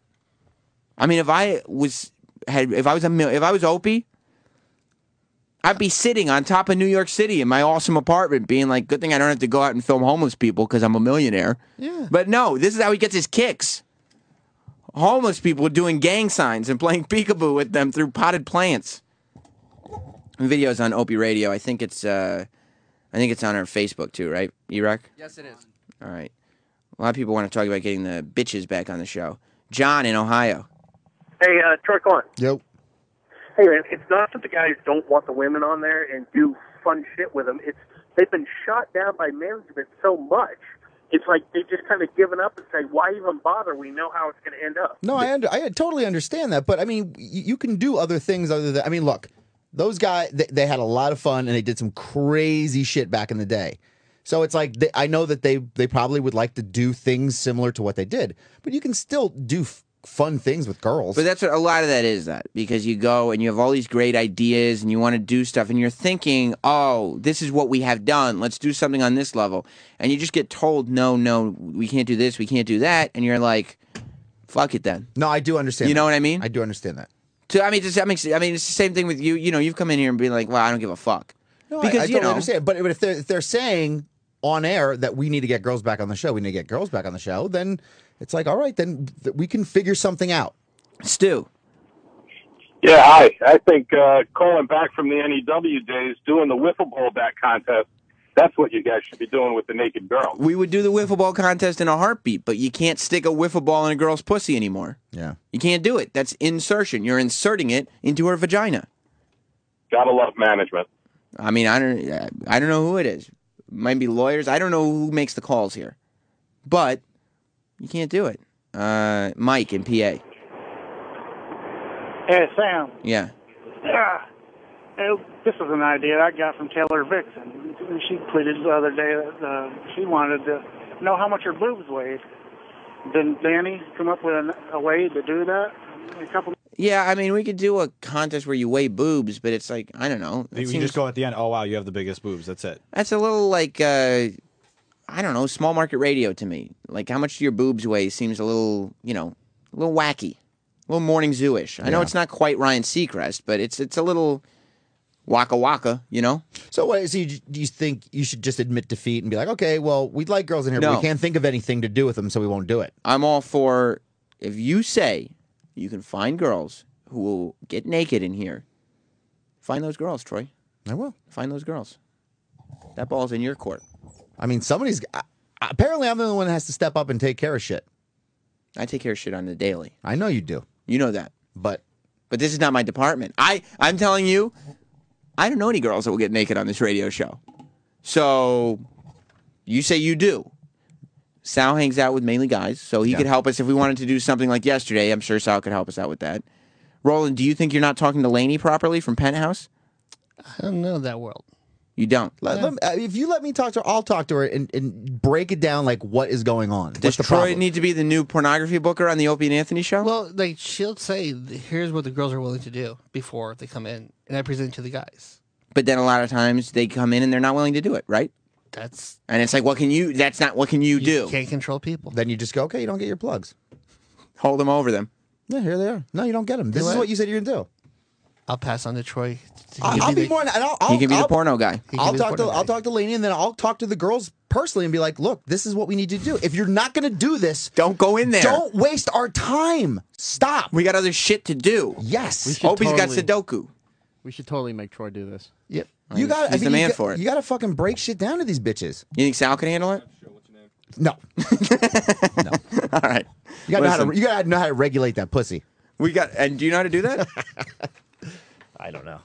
I mean, if I was... Had, if I was a, if I was Opie... I'd be sitting on top of New York City in my awesome apartment being like, good thing I don't have to go out and film homeless people because I'm a millionaire. Yeah. But no, this is how he gets his kicks. Homeless people doing gang signs and playing peekaboo with them through potted plants. Videos on Opie Radio. I think it's uh, I think it's on our Facebook too, right, Erek? Yes, it is. All right. A lot of people want to talk about getting the bitches back on the show. John in Ohio. Hey, uh, Troy Corn. Yep. Hey, man, it's not that the guys don't want the women on there and do fun shit with them. It's they've been shot down by management so much. It's like they've just kind of given up and say, why even bother? We know how it's going to end up. No, I, under, I totally understand that. But, I mean, you can do other things other than... I mean, look, those guys, they, they had a lot of fun and they did some crazy shit back in the day. So it's like, they, I know that they, they probably would like to do things similar to what they did. But you can still do... fun things with girls. But that's what a lot of that is, that because you go and you have all these great ideas and you want to do stuff and you're thinking, oh, this is what we have done. Let's do something on this level. And you just get told, no, no, we can't do this. We can't do that. And you're like, fuck it then. No, I do understand. You know that. What I mean? I do understand that. So, I mean, just, that makes, I mean, it's the same thing with you. You know, you've come in here and been like, well, I don't give a fuck. No, because, I, I you totally know, understand. But if they're, if they're saying on air that we need to get girls back on the show, we need to get girls back on the show, then... It's like, all right, then th we can figure something out. Stu. Yeah, I, I think uh, calling back from the N E W days, doing the wiffle ball bat contest, that's what you guys should be doing with the naked girl. We would do the wiffle ball contest in a heartbeat, but you can't stick a wiffle ball in a girl's pussy anymore. Yeah. You can't do it. That's insertion. You're inserting it into her vagina. Gotta love management. I mean, I don't, I don't know who it is. It might be lawyers. I don't know who makes the calls here. But... You can't do it. Uh, Mike in P A. Hey, Sam. Yeah. Yeah. It, this is an idea I got from Taylor Vixen. She pleaded the other day that uh, she wanted to know how much her boobs weighed. Didn't Danny come up with a, a way to do that? A couple. Yeah, I mean, we could do a contest where you weigh boobs, but it's like, I don't know. You seems... just go at the end, oh, wow, you have the biggest boobs. That's it. That's a little like... Uh, I don't know, small market radio to me. Like, how much do your boobs weigh seems a little, you know, a little wacky. A little morning zoo-ish. I yeah. know it's not quite Ryan Seacrest, but it's it's a little waka-waka, you know? So, what, so you, do you think you should just admit defeat and be like, okay, well, we'd like girls in here, no. but we can't think of anything to do with them, so we won't do it? I'm all for, if you say you can find girls who will get naked in here, find those girls, Troy. I will. Find those girls. That ball's in your court. I mean, somebody's... Apparently, I'm the only one that has to step up and take care of shit. I take care of shit on the daily. I know you do. You know that. But... But this is not my department. I, I'm telling you, I don't know any girls that will get naked on this radio show. So, you say you do. Sal hangs out with mainly guys, so he yeah. could help us if we wanted to do something like yesterday. I'm sure Sal could help us out with that. Roland, do you think you're not talking to Laney properly from Penthouse? I don't know that world. You don't. Let, yeah. let me, uh, if you let me talk to her, I'll talk to her and, and break it down like what is going on. Does What's the Troy problem? need to be the new pornography booker on the Opie and Anthony show? Well, like she'll say, here's what the girls are willing to do before they come in, and I present it to the guys. But then a lot of times they come in and they're not willing to do it, right? That's and it's like, what can you? That's not what can you, you do. You can't control people. Then you just go, okay, you don't get your plugs. Hold them over them. Yeah, here they are. No, you don't get them. This do is it. what you said you're gonna do. I'll pass on to Troy. To I'll, I'll be the, more. I'll, I'll, he can be I'll, the porno guy. I'll talk to. Guy. I'll talk to Laney, and then I'll talk to the girls personally and be like, "Look, this is what we need to do. If you're not going to do this, don't go in there. Don't waste our time. Stop. We got other shit to do. Yes. Opie's totally, got Sudoku. We should totally make Troy do this. Yep. You got. He's I mean, the man got, for it. You got to fucking break shit down to these bitches. You think Sal can handle it? No. No. All right. You got to know how to. You got to know how to regulate that pussy. We got. And do you know how to do that? I don't know.